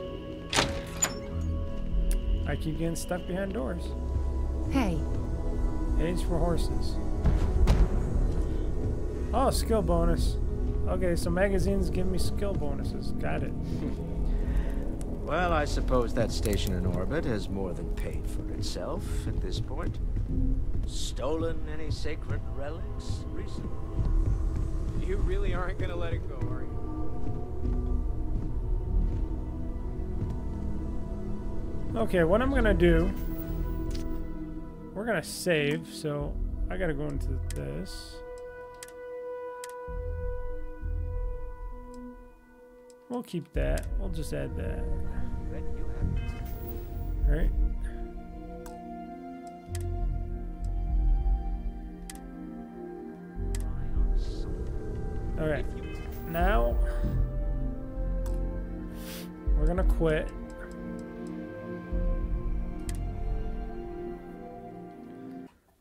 I keep getting stuck behind doors. Hey. Age for horses. Oh, skill bonus. Okay, so magazines give me skill bonuses. Got it. Well, I suppose that station in orbit has more than paid for itself at this point. Stolen any sacred relics recently? You really aren't gonna let it go, are you? Okay, what I'm gonna do, we're gonna save, so I gotta go into this. We'll keep that. We'll just add that. All right. All right. Now we're gonna quit.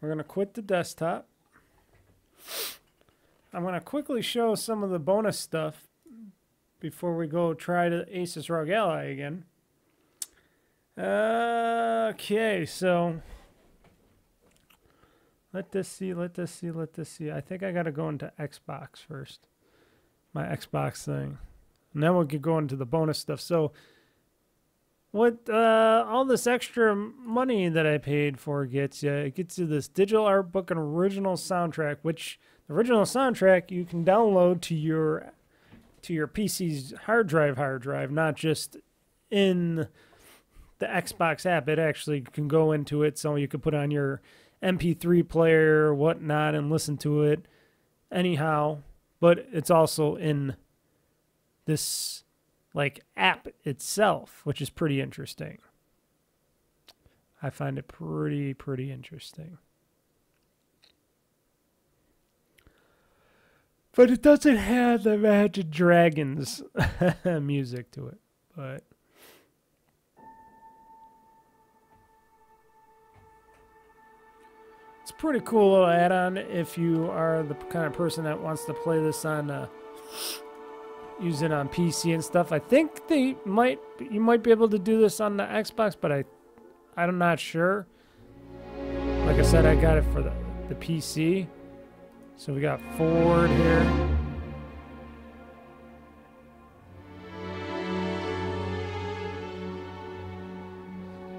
We're going to quit the desktop. I'm going to quickly show some of the bonus stuff before we go try the Asus ROG Ally again. Uh, okay, so let this see, let this see, let this see. I think I got to go into Xbox first, my Xbox thing. And then we can go into the bonus stuff. So what uh, all this extra money that I paid for gets you, it gets you this digital art book and original soundtrack, which the original soundtrack you can download to your to your P C's hard drive, hard drive, not just in the Xbox app. It actually can go into it, so you can put on your M P three player or whatnot and listen to it anyhow. But it's also in this like app itself, which is pretty interesting. I find it pretty, pretty interesting. But it doesn't have the Magic Dragons music to it. But it's a pretty cool little add-on if you are the kind of person that wants to play this on uh, use it on P C and stuff. I think they might, you might be able to do this on the Xbox, but I, I'm not sure. Like I said, I got it for the, the P C. So we got forward here.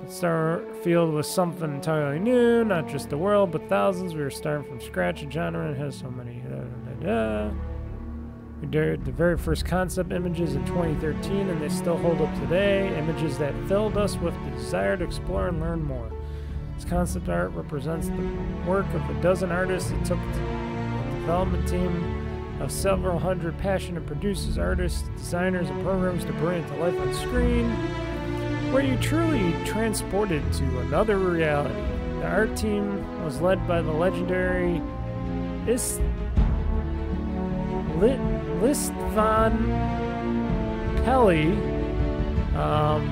Starfield was something entirely new, not just the world, but thousands. We were starting from scratch, a genre, and has so many. Da, da, da, da. We did the very first concept images in twenty thirteen, and they still hold up today. Images that filled us with the desire to explore and learn more. This concept art represents the work of a dozen artists. It took a development team of several hundred passionate producers, artists, designers, and programmers to bring it to life on screen, where you truly transported to another reality. The art team was led by the legendary Is Lit. Istvan Pelly, um,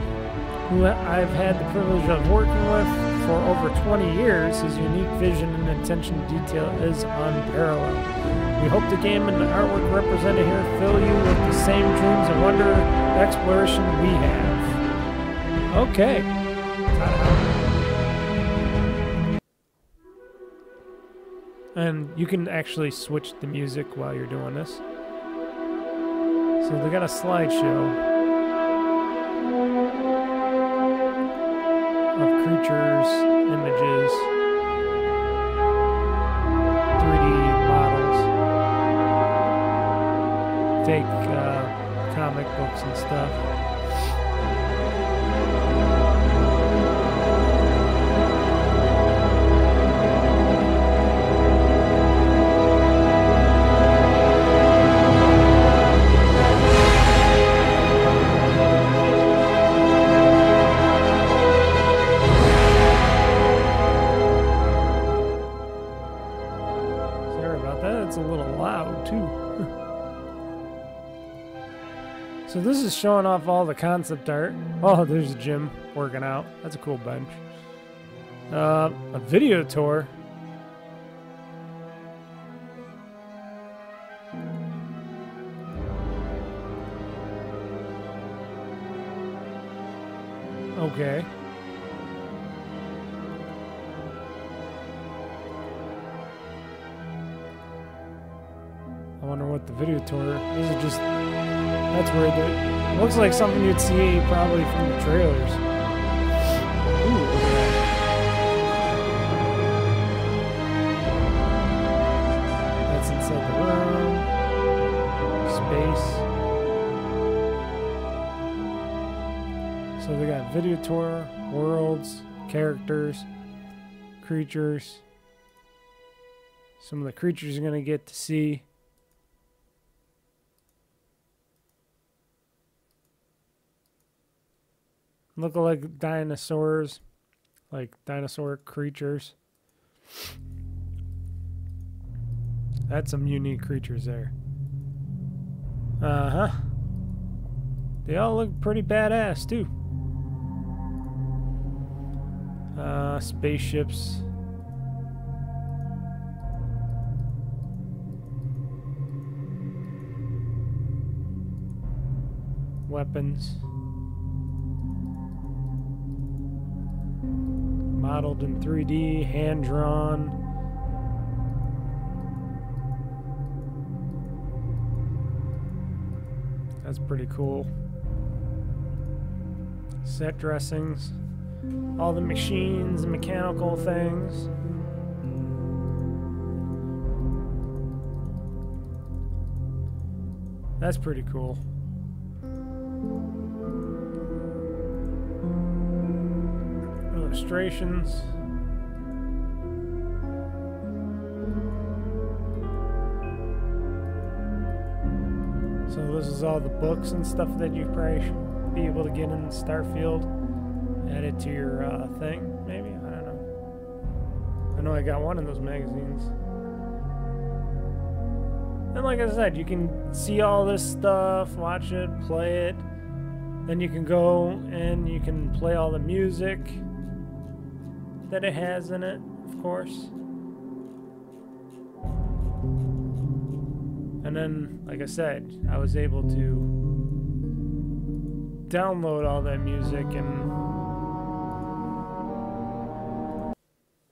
who I've had the privilege of working with for over twenty years. His unique vision and attention to detail is unparalleled. We hope the game and the artwork represented here fill you with the same dreams and wonder and exploration we have. Okay. And you can actually switch the music while you're doing this. So they got a slideshow of creatures, images, three D models, fake uh, comic books and stuff. So this is showing off all the concept art. Oh, there's a gym working out. That's a cool bench. Uh, a video tour. Okay. I wonder what the video tour is. It just That's weird, dude. Looks like something you'd see probably from the trailers. Ooh. That's inside the room. Space. So they got video tour, worlds, characters, creatures. Some of the creatures you're going to get to see. Look like dinosaurs, like dinosaur creatures. That's some unique creatures there. Uh-huh. They all look pretty badass, too. Uh, spaceships. Weapons. Modeled in three D, hand-drawn. That's pretty cool. Set dressings. All the machines and mechanical things. That's pretty cool. Illustrations. So this is all the books and stuff that you probably should be able to get in Starfield. Add it to your uh, thing, maybe? I don't know. I know I got one of those magazines. And like I said, you can see all this stuff, watch it, play it. Then you can go and you can play all the music that it has in it, of course. And then, like I said, I was able to download all that music and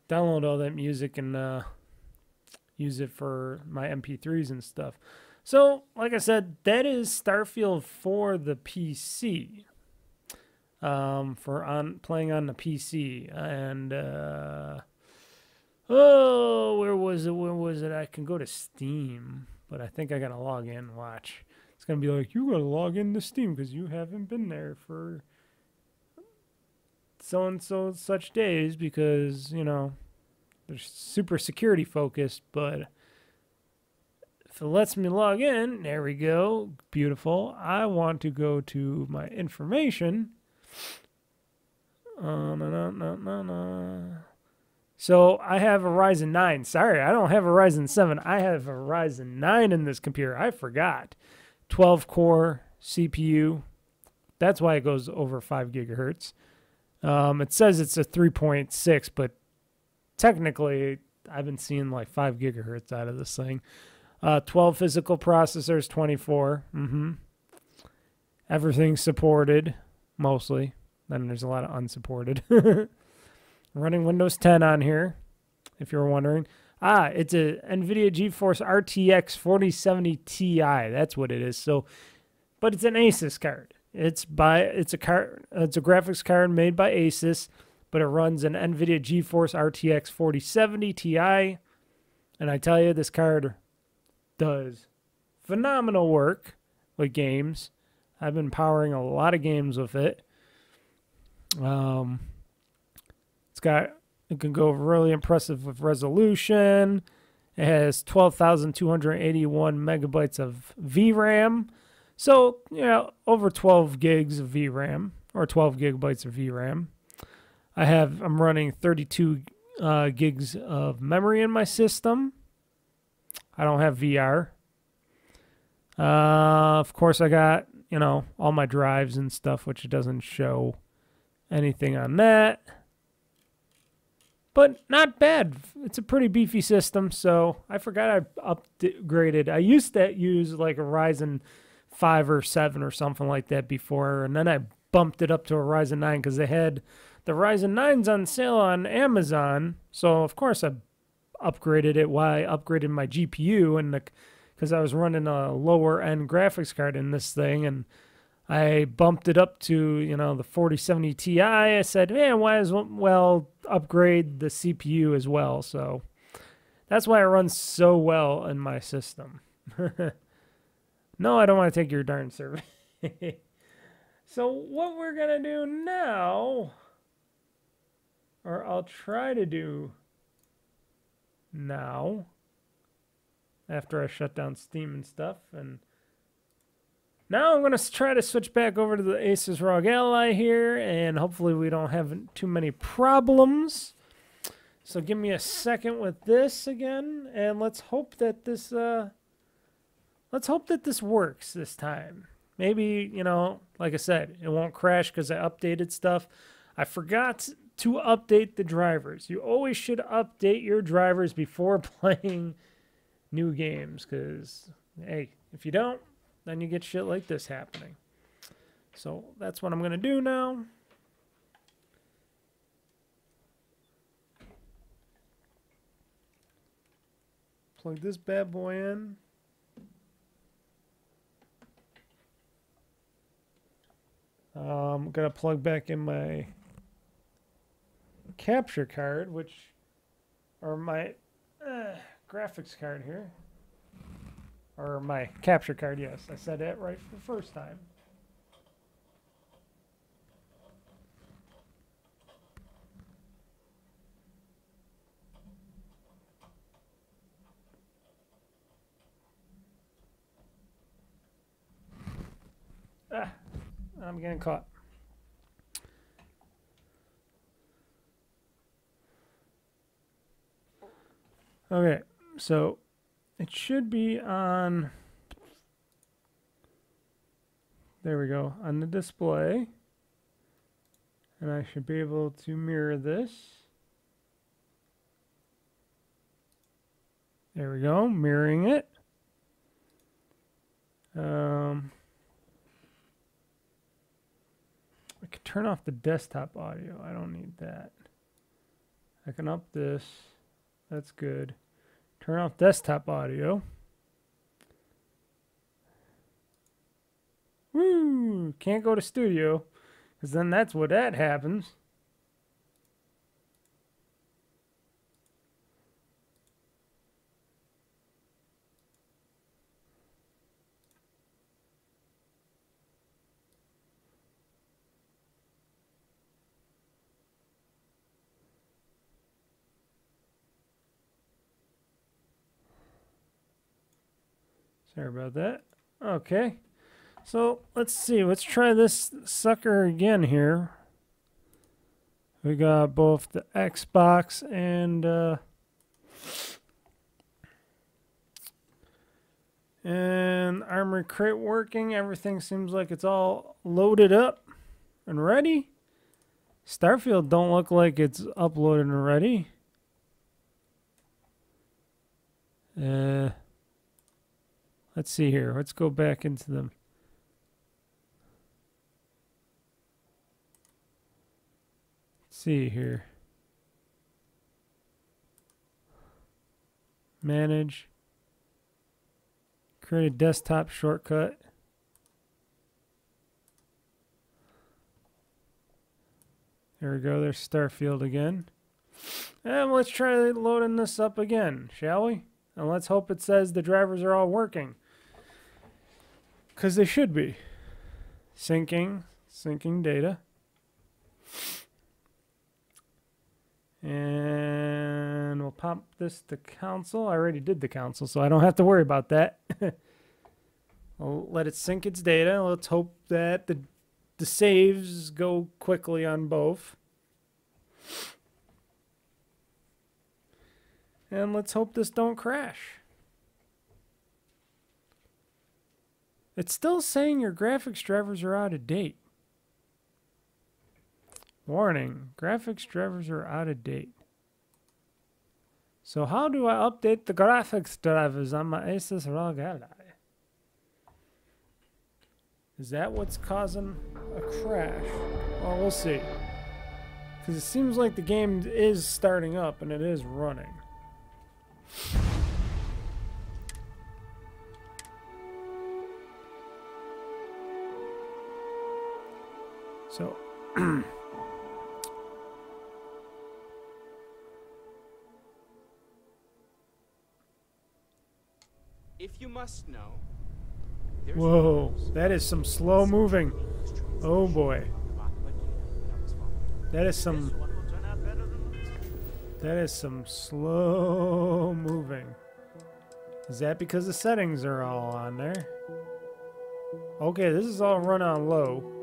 download all that music and uh, use it for my M P threes and stuff. So, like I said, that is Starfield for the P C, um, for on playing on the P C. And uh, oh, where was it? Where was it? I can go to Steam, but I think I gotta log in. Watch, it's gonna be like you gotta log in to Steam because you haven't been there for so and so such days because you know they're super security focused, but. If it lets me log in, there we go, beautiful. I want to go to my information. Uh, na, na, na, na, na. So I have a Ryzen nine. Sorry, I don't have a Ryzen seven. I have a Ryzen nine in this computer. I forgot. twelve core C P U. That's why it goes over five gigahertz. Um, it says it's a three point six, but technically I've been seeing like five gigahertz out of this thing. Uh, twelve physical processors, twenty-four. Mm-hmm. Everything's supported, mostly. Then there's a lot of unsupported. Running Windows ten on here, if you were wondering. Ah, it's a Nvidia GeForce R T X forty seventy T I. That's what it is. So, but it's an Asus card. It's by it's a card. It's a graphics card made by Asus, but it runs an Nvidia GeForce R T X forty seventy T I. And I tell you, this card does phenomenal work with games. I've been powering a lot of games with it. Um, it's got, it can go really impressive with resolution. It has twelve thousand two hundred eighty-one megabytes of V RAM. So, you know, over twelve gigs of V RAM or twelve gigabytes of V RAM. I have, I'm running thirty-two uh, gigs of memory in my system. I don't have V R. Uh, of course, I got, you know, all my drives and stuff, which it doesn't show anything on that. But not bad. It's a pretty beefy system, so I forgot I upgraded. I used to use like a Ryzen five or seven or something like that before, and then I bumped it up to a Ryzen nine because they had the Ryzen nines on sale on Amazon. So, of course, I upgraded it. Why I upgraded my G P U and the because I was running a lower-end graphics card in this thing, and I bumped it up to, you know, the forty seventy Ti. I said, man, why as well upgrade the C P U as well? So that's why it runs so well in my system. No, I don't want to take your darn survey. So what we're going to do now, or I'll try to do now, after I shut down Steam and stuff, and now I'm going to try to switch back over to the Asus R O G Ally here, and hopefully we don't have too many problems. So give me a second with this again, and let's hope that this, uh, let's hope that this works this time. Maybe, you know, like I said, it won't crash because I updated stuff. I forgot to update the drivers. You always should update your drivers before playing new games, because, hey, if you don't, then you get shit like this happening. So that's what I'm going to do now. Plug this bad boy in. Um, I'm going to plug back in my capture card, which, or my uh, graphics card here. Or my capture card, yes. I said it right for the first time. Ah, I'm getting caught. Okay, so it should be on, there we go, on the display. And I should be able to mirror this. There we go, mirroring it. Um, I could turn off the desktop audio. I don't need that. I can up this. That's good. Turn off desktop audio. Woo! Can't go to studio, because then that's what that happens. Sorry about that. Okay. So let's see. Let's try this sucker again here. We got both the Xbox and uh, and Armory Crate working. Everything seems like it's all loaded up and ready. Starfield don't look like it's uploaded and ready. Uh Let's see here. Let's go back into them. Let's see here. Manage. Create a desktop shortcut. There we go. There's Starfield again. And let's try loading this up again, shall we? And let's hope it says the drivers are all working. Because they should be. Syncing. Syncing data. And we'll pop this to console. I already did the console, so I don't have to worry about that. I'll let it sync its data. Let's hope that the, the saves go quickly on both. And let's hope this don't crash. It's still saying your graphics drivers are out of date. Warning, graphics drivers are out of date. So how do I update the graphics drivers on my Asus R O G Ally? Is that what's causing a crash? Well, we'll see. Because it seems like the game is starting up and it is running. So if you must know. Whoa, that is some slow moving. Oh boy. That is some That is some slow moving. Is that because the settings are all on there? Okay, this is all run on low.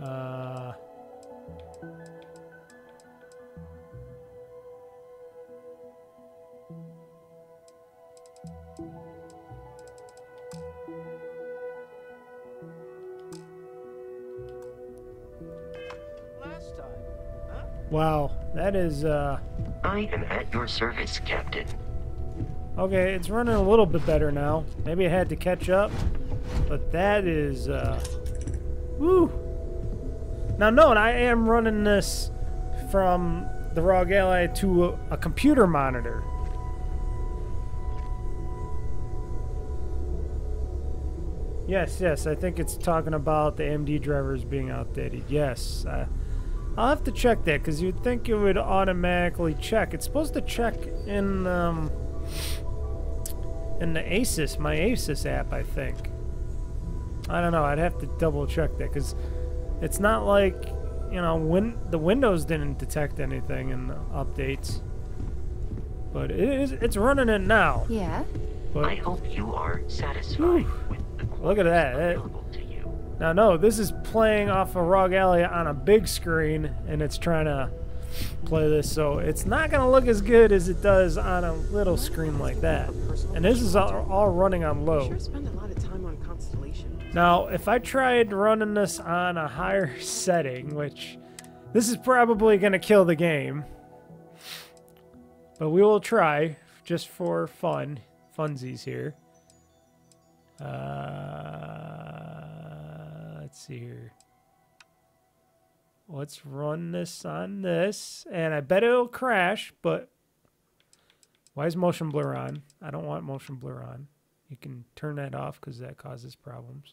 Uh, Last time, huh? Wow, that is uh I am at your service, Captain. Okay, it's running a little bit better now. Maybe it had to catch up, but that is uh woo. Now, note, I am running this from the R O G Ally to a, a computer monitor. Yes, yes, I think it's talking about the A M D drivers being outdated. Yes, uh, I'll have to check that because you'd think it would automatically check. It's supposed to check in um, in the Asus, my Asus app, I think. I don't know. I'd have to double check that because it's not like, you know, when the Windows didn't detect anything in the updates, but it is, it's running it now. Yeah. But I hope you are satisfied oof, with the look at that. Available to you. Now, no, this is playing off of R O G Ally on a big screen, and it's trying to play this, so it's not going to look as good as it does on a little screen like that. And this is all, all running on low. Sure spend a lot of time on Constellation. Now, if I tried running this on a higher setting, which this is probably going to kill the game, but we will try just for fun, funsies here. Uh, let's see here. Let's run this on this, and I bet it'll crash, but why is motion blur on? I don't want motion blur on. You can turn that off because that causes problems.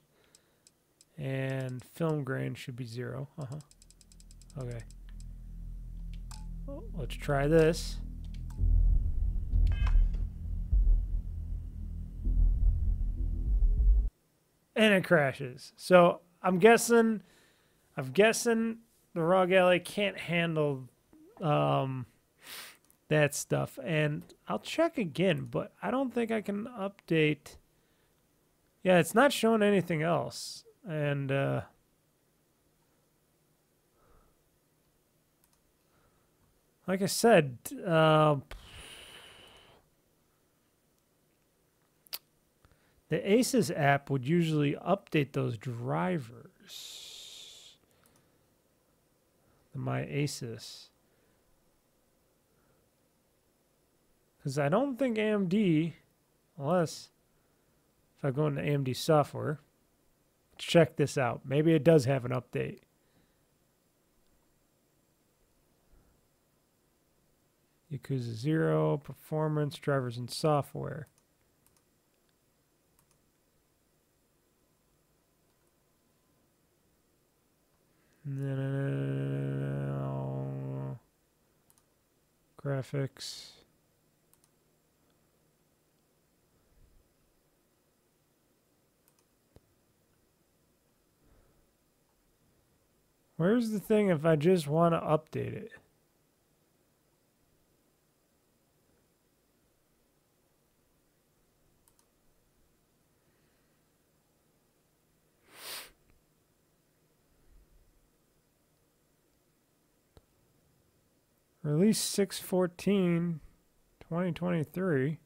And film grain should be zero. Uh-huh. Okay. Well, let's try this. And it crashes. So I'm guessing, I'm guessing the R O G Ally can't handle um, that stuff. And I'll check again, but I don't think I can update. Yeah, it's not showing anything else. And uh like I said, uh, the Asus app would usually update those drivers. My Asus. Because I don't think A M D, unless if I go into A M D software. Check this out. Maybe it does have an update. Yakuza Zero, performance, drivers, and software. No. Graphics. Where's the thing if I just want to update it? Release six fourteen twenty twenty-three.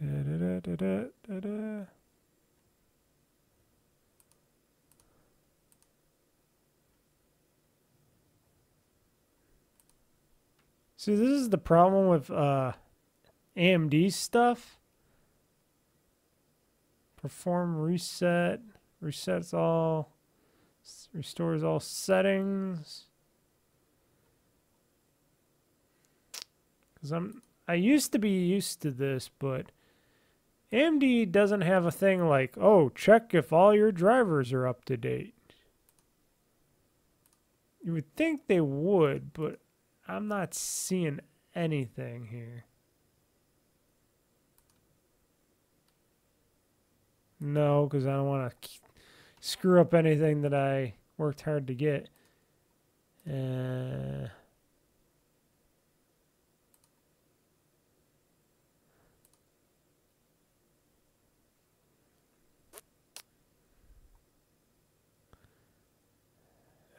Da, da, da, da, da, da. See, this is the problem with uh, A M D stuff. Perform reset. Resets all Restores all settings. Because I'm, I used to be used to this, but A M D doesn't have a thing like, oh, check if all your drivers are up to date. You would think they would, but I'm not seeing anything here. No, because I don't want to screw up anything that I worked hard to get. Uh...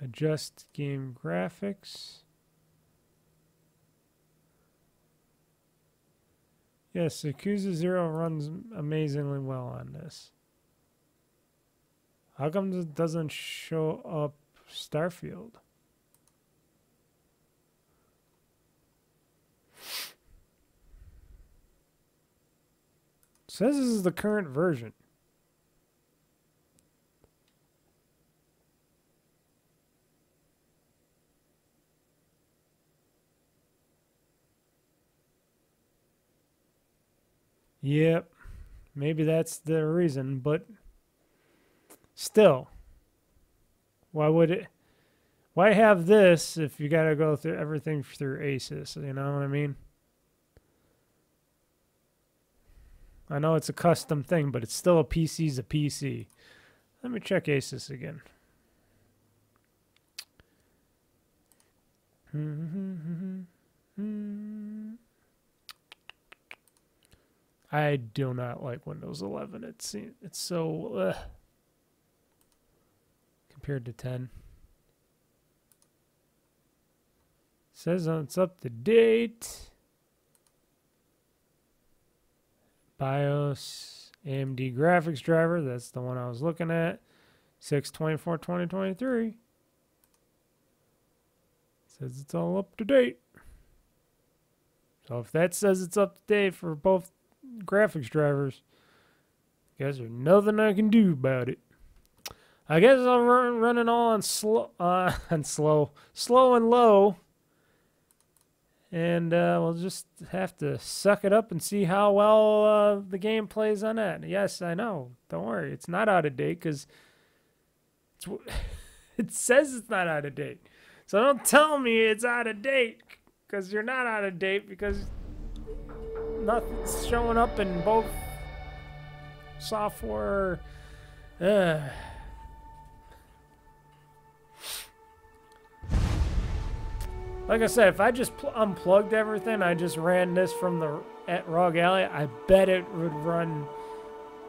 Adjust game graphics. Yes, Yakuza Zero runs amazingly well on this. How come it doesn't show up Starfield? It says this is the current version. Yep, maybe that's the reason, but still, why would it, why have this if you gotta go through everything through Asus, you know what I mean? I know it's a custom thing, but it's still a P C's a P C. Let me check Asus again. I do not like Windows eleven. It's it's so ugh, compared to ten. It says it's up to date. BIOS A M D graphics driver. That's the one I was looking at. six twenty-four twenty twenty-three. It says it's all up to date. So if that says it's up to date for both graphics drivers, I guess there's nothing I can do about it. I guess I'm run, running all on slow, uh, on slow, slow and low, and uh, we'll just have to suck it up and see how well uh, the game plays on that. Yes, I know. Don't worry, it's not out of date because it says it's not out of date. So don't tell me it's out of date because you're not out of date because nothing's showing up in both software. Uh. Like I said, if I just unplugged everything, I just ran this from the at R O G Ally, I bet it would run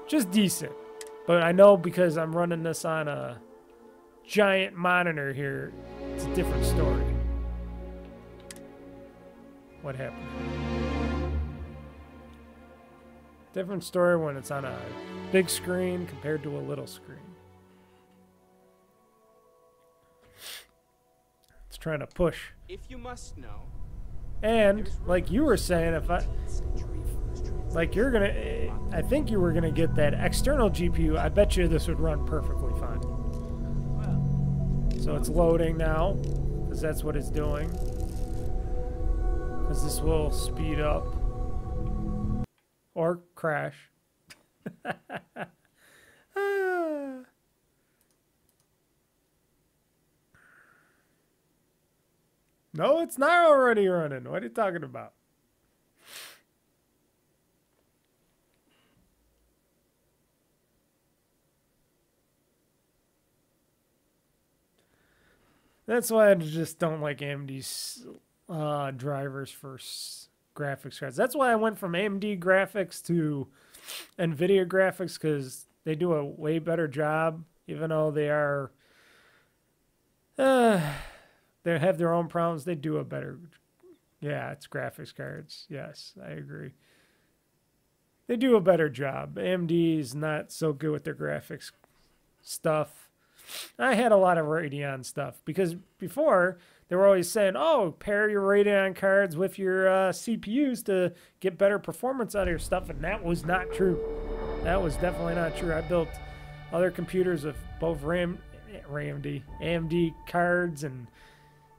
just decent. But I know because I'm running this on a giant monitor here, it's a different story. What happened? Different story when it's on a big screen compared to a little screen. It's trying to push. If you must know. And like you were saying, if I, like you're gonna, I think you were gonna get that external G P U. I bet you this would run perfectly fine. So it's loading now, because that's what it's doing. Because this will speed up. Or crash. Ah. No, it's not already running. What are you talking about? That's why I just don't like A M D's uh, drivers for graphics cards. That's why I went from A M D graphics to Nvidia graphics, because they do a way better job, even though they are uh, they have their own problems. They do a better, yeah, it's graphics cards. Yes, I agree. They do a better job. A M D is not so good with their graphics stuff. I had a lot of Radeon stuff because before they were always saying, oh, pair your Radeon cards with your uh, C P Us to get better performance out of your stuff, and that was not true. That was definitely not true. I built other computers with both Ram A M D, A M D cards and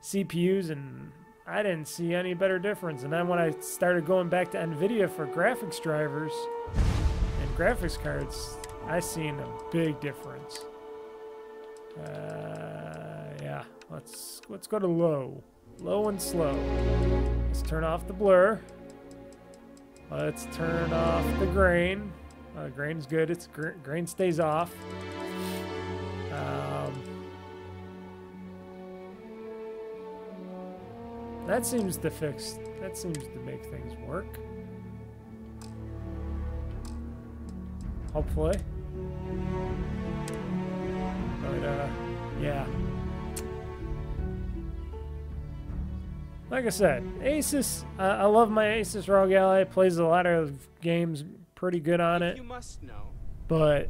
C P Us, and I didn't see any better difference. And then when I started going back to Nvidia for graphics drivers and graphics cards, I seen a big difference. Uh, yeah, let's let's go to low, low and slow. Let's turn off the blur. Let's turn off the grain. Uh, grain's good. It's gr grain stays off. Um, that seems to fix. That seems to make things work. Hopefully. But uh, yeah. Like I said, Asus, uh, I love my Asus ROG Ally. It plays a lot of games pretty good on it. You must know, but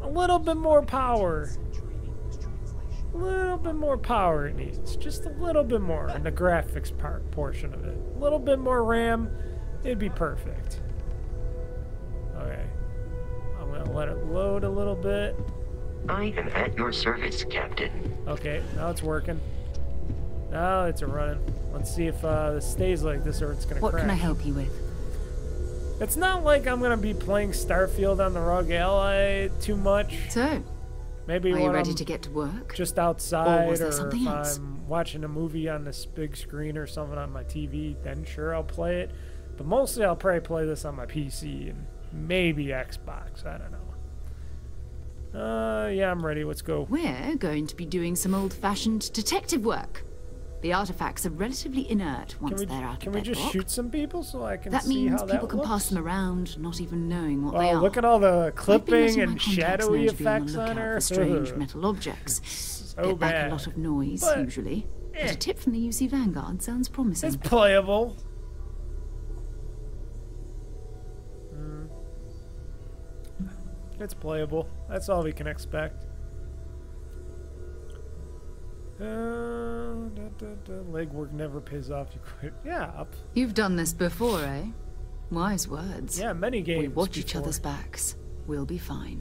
a little bit more power. A little bit more power it needs. Just a little bit more in the graphics part portion of it. A little bit more RAM. It'd be perfect. Okay. I'm going to let it load a little bit. I am at your service, Captain. Okay, now it's working. Now it's running. Let's see if uh, this stays like this or it's going to crash. What can I help you with? It's not like I'm going to be playing Starfield on the ROG Ally too much. So, maybe are you ready I'm to get to work? Just outside, or, was there or something if else? I'm watching a movie on this big screen or something on my T V, then sure, I'll play it. But mostly I'll probably play this on my P C and maybe Xbox. I don't know. Uh, yeah, I'm ready. Let's go. We're going to be doing some old-fashioned detective work. The artifacts are relatively inert once we, they're out of Can we just book. shoot some people so I can that see how that That means people can looks. pass them around, not even knowing what oh, they are. Oh, look at all the clipping and shadowy effects on, on her. strange Ugh. metal objects. So Get bad. back a lot of noise, but, usually. Eh. But a tip from the U C Vanguard sounds promising. It's playable. Mm. It's playable. That's all we can expect. Uh, da, da, da. Legwork never pays off. You quit. Yeah. Up. You've done this before, eh? Wise words. Yeah, many games. We watch before. each other's backs. We'll be fine.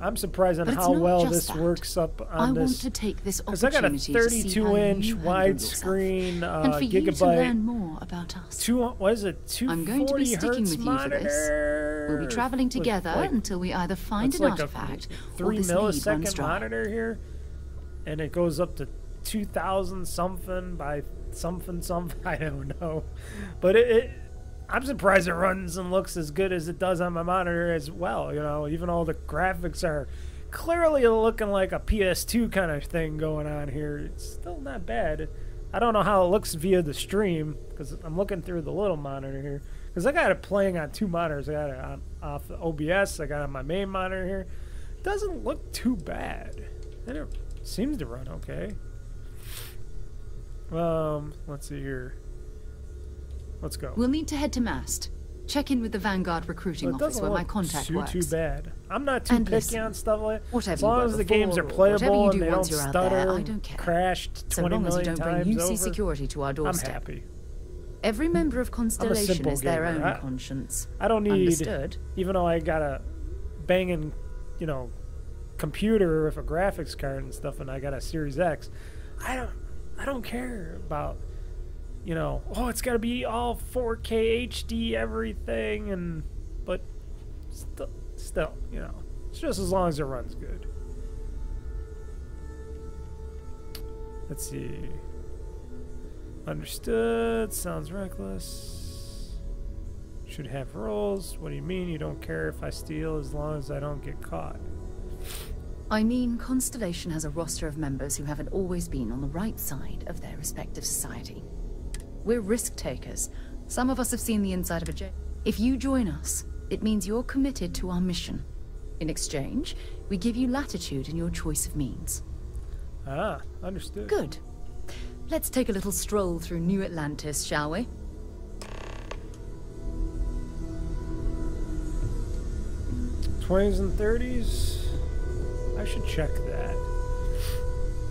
I'm surprised on how well this that. works up on I this. I want to take this opportunity I got a thirty-two inch widescreen uh, and for you gigabyte. To learn more about us. Two, what is it? Two forty hertz monitor. I'm going to be sticking with you for this. We'll be traveling together like, until we either find an like artifact a three or this millisecond monitor here, and it goes up to two thousand something by something something I don't know, but it, it I'm surprised it runs and looks as good as it does on my monitor as well. You know, even all the graphics are clearly looking like a P S two kind of thing going on here. It's still not bad. I don't know how it looks via the stream because I'm looking through the little monitor here, because I got it playing on two monitors. I got it on off the O B S. I got it on my main monitor here. It doesn't look too bad, and it seems to run okay. Um, let's see here. Let's go. We'll need to head to Mast. Check in with the Vanguard recruiting well, office where my contact too, works. Too bad. I'm not too and picky listen, on stuff like that. As long as the games are playable and they don't stutter, I don't care. crashed so twenty long as you don't bring U C over, security to our doorstep. I'm happy. Every member of Constellation is their gamer. own I, conscience. I don't need, Understood. even though I got a banging, you know, computer with a graphics card and stuff, and I got a Series X. I don't. I don't care about, you know, oh, it's got to be all four K H D everything, and but st still, you know, it's just as long as it runs good. Let's see. Understood. Sounds reckless. Should have rules. What do you mean you don't care if I steal as long as I don't get caught? I mean, Constellation has a roster of members who haven't always been on the right side of their respective society. We're risk takers. Some of us have seen the inside of a jail. If you join us, it means you're committed to our mission. In exchange, we give you latitude in your choice of means. Ah, understood. Good. Let's take a little stroll through New Atlantis, shall we? twenties and thirties? I should check that.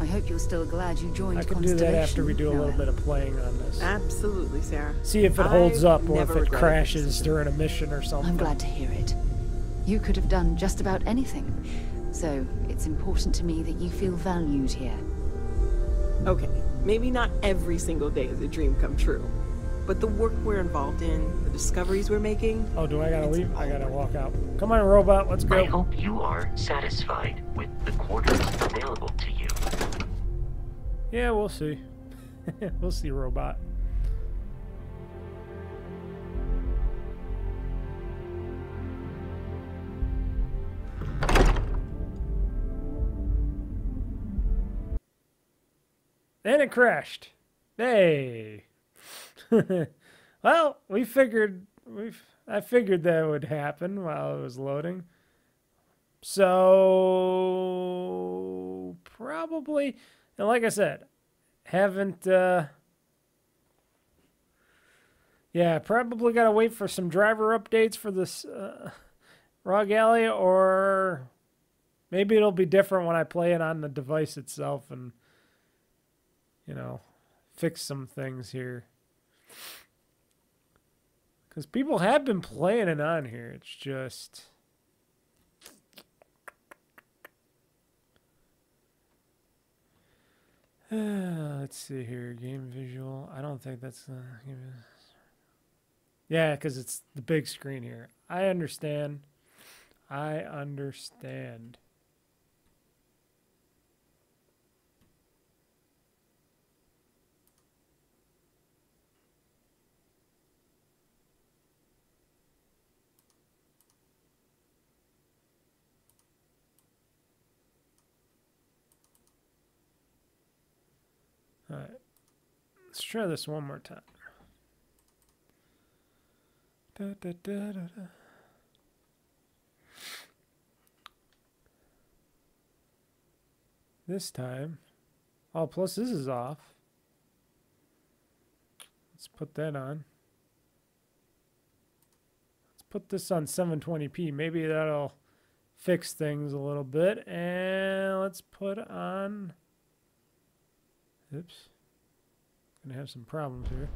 I hope you're still glad you joined. I can do that after we do a little bit of playing on this. Absolutely, Sarah. See if it holds up or if it crashes during a mission or something. I'm glad to hear it. You could have done just about anything. So it's important to me that you feel valued here. Okay, maybe not every single day is a dream come true, but the work we're involved in, the discoveries we're making... Oh, do I gotta leave? I gotta walk out. Come on, robot, let's go. I hope you are satisfied with the quarters available to you. Yeah, we'll see. We'll see, robot. And it crashed. Hey. Well, we figured we've I figured that would happen while it was loading. So probably, and like I said, haven't uh yeah, probably got to wait for some driver updates for this uh, R O G Ally, or maybe it'll be different when I play it on the device itself and, you know, fix some things here. Because people have been playing it on here. It's just... Uh, let's see here. Game visual. I don't think that's... Uh, yeah, because it's the big screen here. I understand. I understand. Alright, let's try this one more time. Da, da, da, da, da. This time, oh, plus this is off. Let's put that on. Let's put this on seven twenty p. Maybe that'll fix things a little bit. And let's put on... Oops. Gonna have some problems here.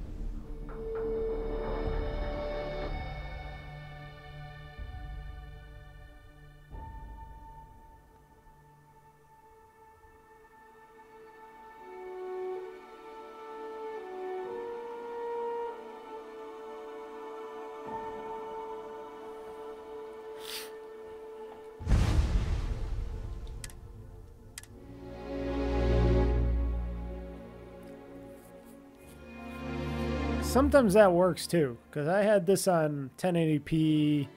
Sometimes that works too, because I had this on ten eighty p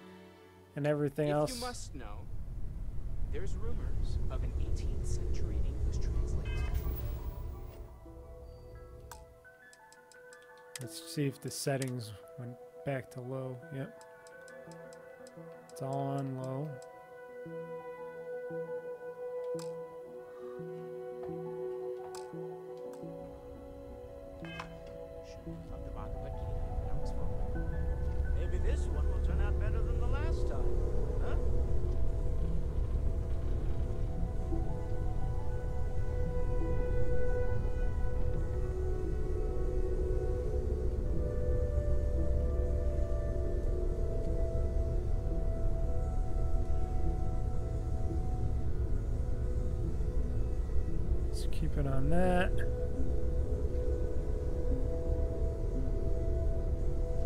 and everything if else. You must know, there's rumors of an eighteenth century English translation. Let's see if the settings went back to low. Yep. It's all on low. Keep it on that.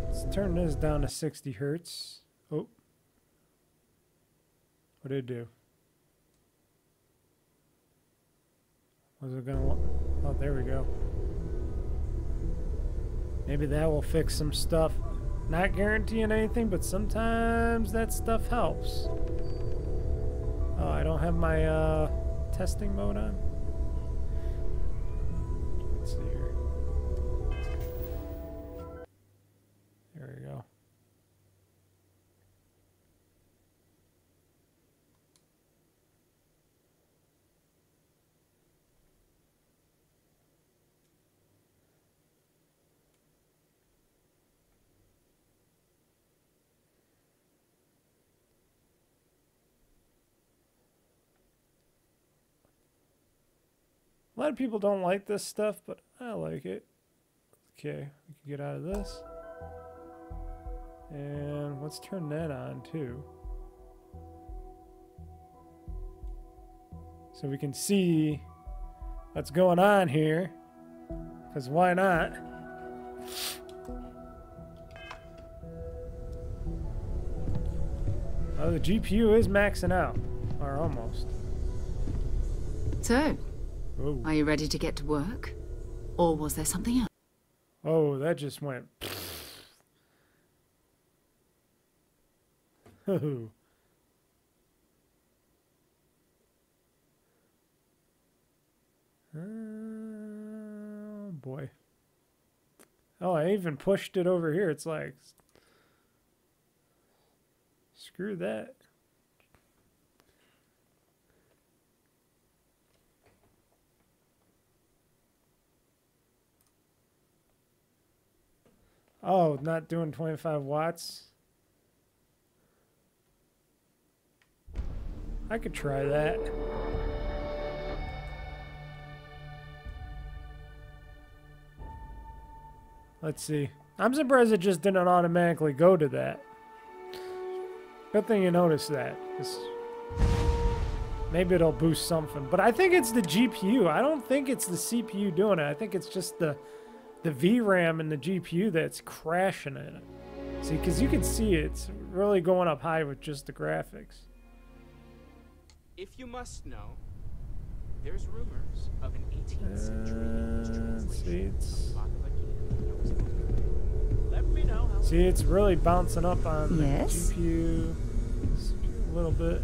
Let's turn this down to sixty hertz. Oh. What did it do? Was it gonna... Oh, there we go. Maybe that will fix some stuff. Not guaranteeing anything, but sometimes that stuff helps. Oh, I don't have my uh, testing mode on. A lot of people don't like this stuff, but I like it. Okay, we can get out of this. And let's turn that on too. so we can see what's going on here, because why not? Oh, the G P U is maxing out, or almost. So, Whoa. Are you ready to get to work? Or was there something else? Oh, that just went... Oh. Oh, boy. Oh, I even pushed it over here. It's like... Screw that. Oh, not doing twenty-five watts. I could try that. Let's see. I'm surprised it just didn't automatically go to that. Good thing you noticed that. Maybe it'll boost something. But I think it's the G P U. I don't think it's the C P U doing it. I think it's just the the V RAM and the G P U that's crashing it. See, because you can see it's really going up high with just the graphics. If you must know, there's rumors of an eighteenth century English translation of the Bhagavad Gita. Let me know how. See, it's really bouncing up on the G P U a little bit.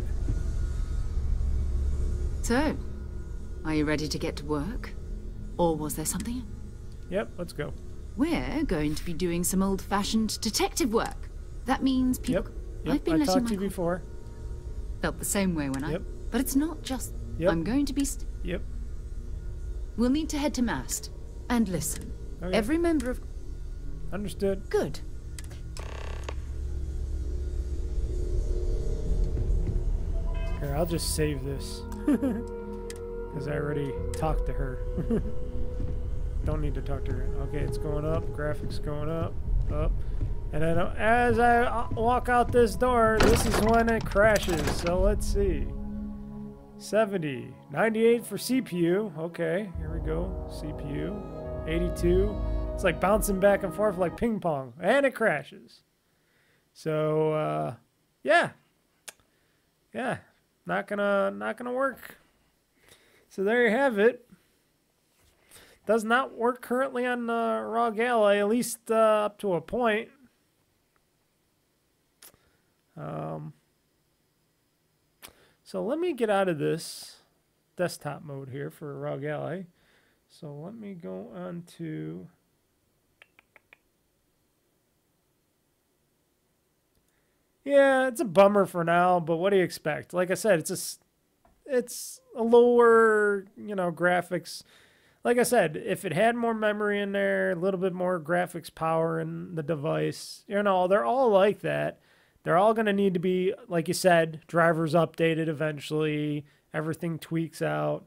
So, are you ready to get to work? Or was there something? Yep, let's go. We're going to be doing some old-fashioned detective work. That means people... Yep, yep. I've been I talked to you before. Felt the same way when yep. I... But it's not just... Yep. I'm going to be... St yep. We'll need to head to Mast. And listen. Okay. Every member of... Understood. Good. Here, I'll just save this. Because I already talked to her. Don't need to talk to her. Okay, it's going up. Graphics going up, up. And then as I walk out this door, this is when it crashes. So let's see. seventy. ninety-eight for C P U. Okay, here we go. C P U. eighty-two. It's like bouncing back and forth like ping pong. And it crashes. So, uh, yeah. Yeah. Not gonna, not gonna work. So there you have it. Does not work currently on the uh, R O G Ally, at least uh, up to a point. Um, so let me get out of this desktop mode here for R O G Ally. So let me go on to yeah, it's a bummer for now, but what do you expect? Like I said, it's a it's a lower you know graphics. Like I said, if it had more memory in there, a little bit more graphics power in the device, you know, they're all like that. They're all going to need to be, like you said, drivers updated eventually. Everything tweaks out.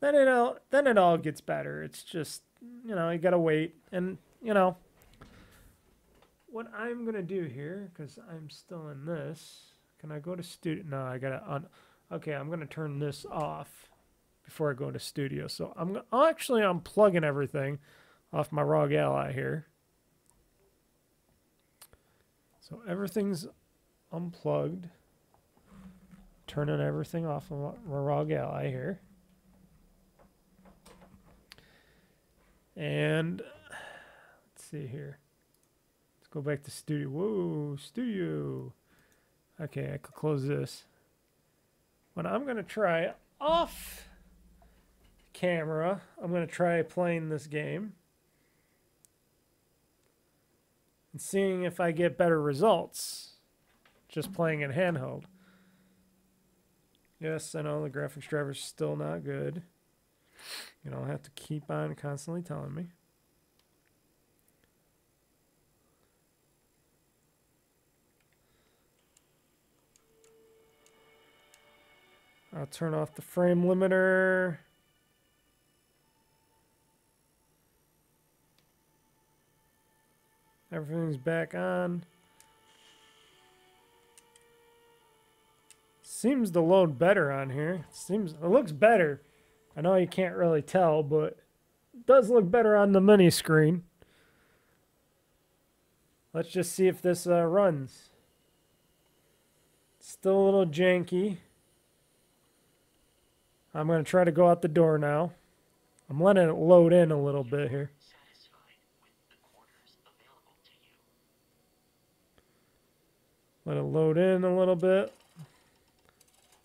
Then it all, then it all gets better. It's just, you know, you got to wait. And, you know, what I'm going to do here, because I'm still in this, can I go to studio? No, I got to, un- okay, I'm going to turn this off before I go into studio. So I'm actually unplugging everything off my R O G Ally here. So everything's unplugged. Turning everything off of my R O G Ally here. And let's see here. Let's go back to studio. Whoa, studio. Okay, I could close this. What I'm going to try off camera, I'm going to try playing this game and seeing if I get better results just playing in handheld. Yes, I know the graphics driver is still not good. You don't have to keep on constantly telling me. I'll turn off the frame limiter. Everything's back on. Seems to load better on here. Seems it looks better. I know you can't really tell, but it does look better on the mini screen. Let's just see if this uh, runs. Still a little janky. I'm going to try to go out the door now. I'm letting it load in a little bit here. Let it load in a little bit.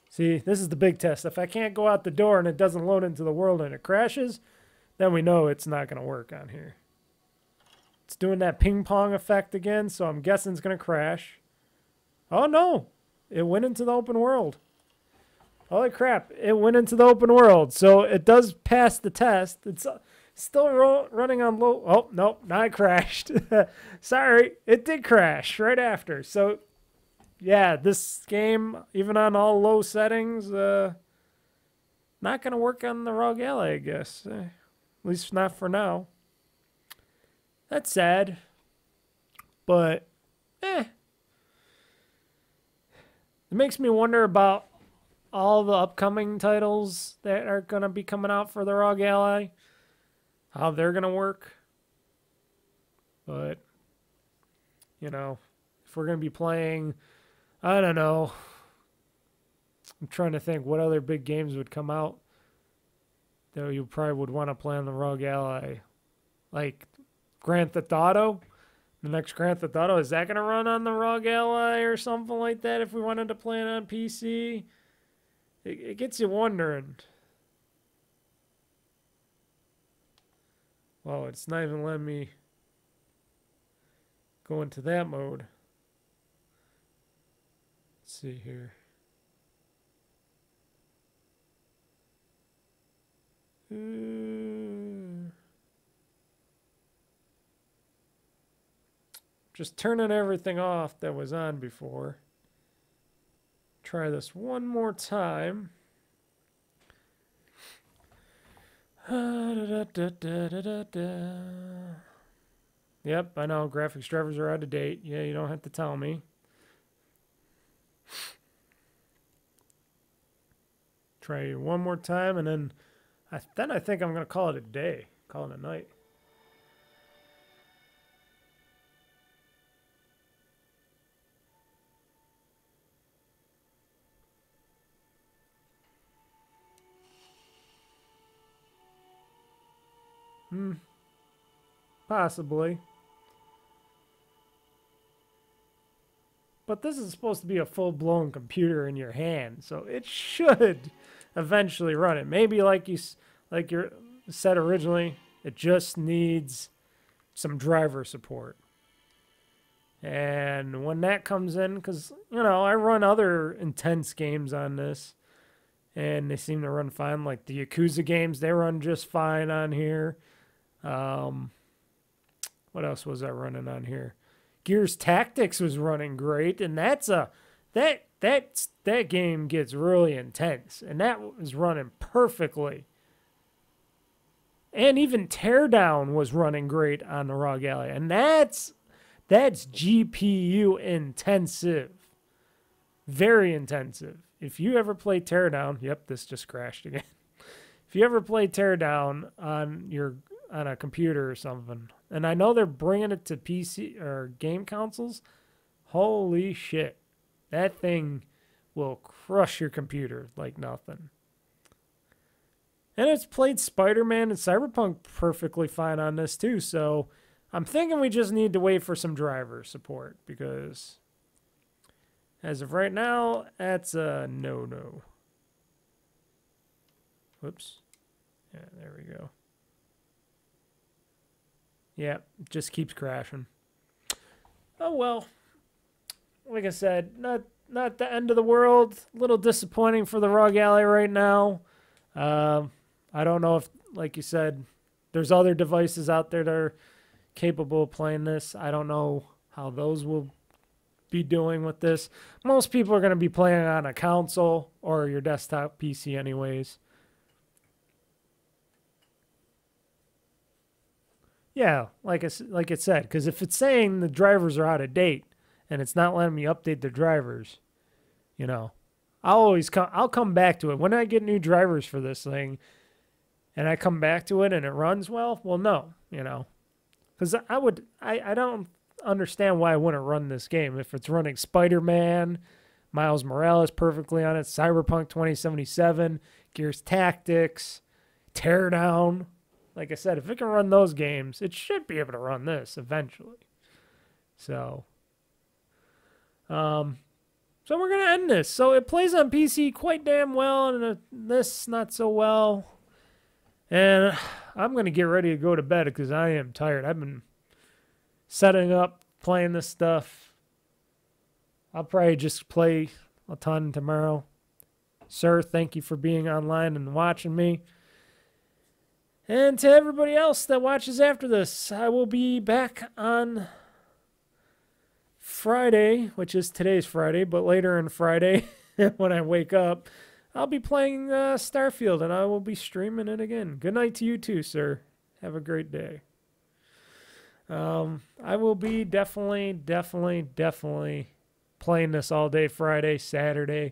See, this is the big test. If I can't go out the door and it doesn't load into the world and it crashes, then we know it's not going to work on here. It's doing that ping pong effect again, so I'm guessing it's going to crash. Oh no! It went into the open world. Holy crap, it went into the open world. So it does pass the test. It's still ro running on low. Oh, nope, not crashed. Sorry, it did crash right after. So, yeah, this game, even on all low settings, uh, not going to work on the R O G Ally, I guess. Uh, at least not for now. That's sad. But, eh. It makes me wonder about all the upcoming titles that are going to be coming out for the R O G Ally, how they're going to work. But, you know, if we're going to be playing, I don't know. I'm trying to think what other big games would come out that you probably would want to play on the R O G Ally. Like Grand Theft Auto. The next Grand Theft Auto, is that going to run on the R O G Ally or something like that if we wanted to play it on P C? It, it gets you wondering. Well, it's not even letting me go into that mode. Let's see here. Uh, Just turning everything off that was on before. Try this one more time. Ah, da, da, da, da, da, da. Yep, I know graphics drivers are out of date. Yeah, you don't have to tell me. Try one more time, and then I, then I think I'm gonna call it a day. Call it a night. Hmm. Possibly. But this is supposed to be a full-blown computer in your hand, so it should eventually run it. Maybe like you like you said originally, it just needs some driver support. And when that comes in, because, you know, I run other intense games on this, and they seem to run fine. Like the Yakuza games, they run just fine on here. Um, what else was I running on here? Gears Tactics was running great, and that's a that that that game gets really intense, and that was running perfectly. And even Teardown was running great on the R O G Ally, and that's that's G P U intensive, very intensive. If you ever play Teardown, yep, this just crashed again. If you ever play Teardown on your on a computer or something, and I know they're bringing it to P C or game consoles, holy shit, that thing will crush your computer like nothing. And it's played Spider-Man and Cyberpunk perfectly fine on this too, so I'm thinking we just need to wait for some driver support, because as of right now, that's a no-no. Whoops. Yeah, there we go. Yeah, it just keeps crashing. Oh, well. Like I said, not not the end of the world. A little disappointing for the R O G Ally right now. Um, I don't know if, like you said, there's other devices out there that are capable of playing this. I don't know how those will be doing with this. Most people are going to be playing on a console or your desktop P C anyways. Yeah, like I, like it said, because if it's saying the drivers are out of date and it's not letting me update the drivers, you know, I'll always come, I'll come back to it. When I get new drivers for this thing and I come back to it and it runs well, well, no, you know, because I would, I, I don't understand why I wouldn't run this game. If it's running Spider-Man, Miles Morales perfectly on it, Cyberpunk twenty seventy-seven, Gears Tactics, Teardown. Like I said, if it can run those games, it should be able to run this eventually. So, um, so we're going to end this. So it plays on P C quite damn well, and this not so well. And I'm going to get ready to go to bed because I am tired. I've been setting up, playing this stuff. I'll probably just play a ton tomorrow. Sir, thank you for being online and watching me. And to everybody else that watches after this, I will be back on Friday, which is today's Friday, but later on Friday when I wake up, I'll be playing uh, Starfield, and I will be streaming it again. Good night to you too, sir. Have a great day. Um, I will be definitely, definitely, definitely playing this all day Friday, Saturday,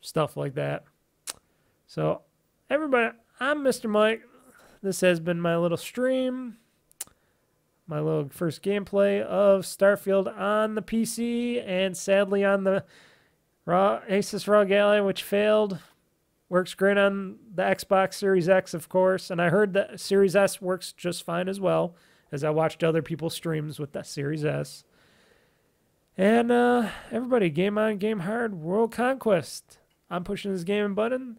stuff like that. So everybody, I'm Mister Mike. This has been my little stream. My little first gameplay of Starfield on the P C and sadly on the Asus R O G Ally, which failed. Works great on the Xbox Series X, of course. And I heard that Series S works just fine as well, as I watched other people's streams with that Series S. And uh, everybody, game on, game hard, world conquest. I'm pushing this game button.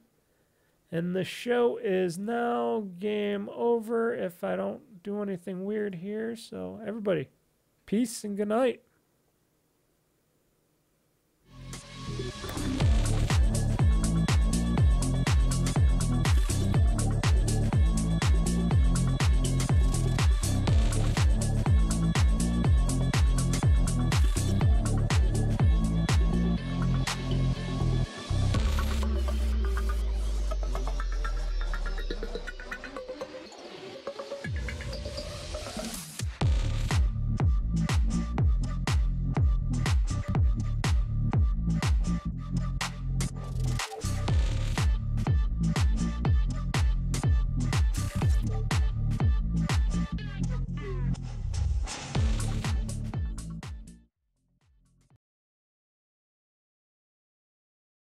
And the show is now game over if I don't do anything weird here. So everybody, peace and good night.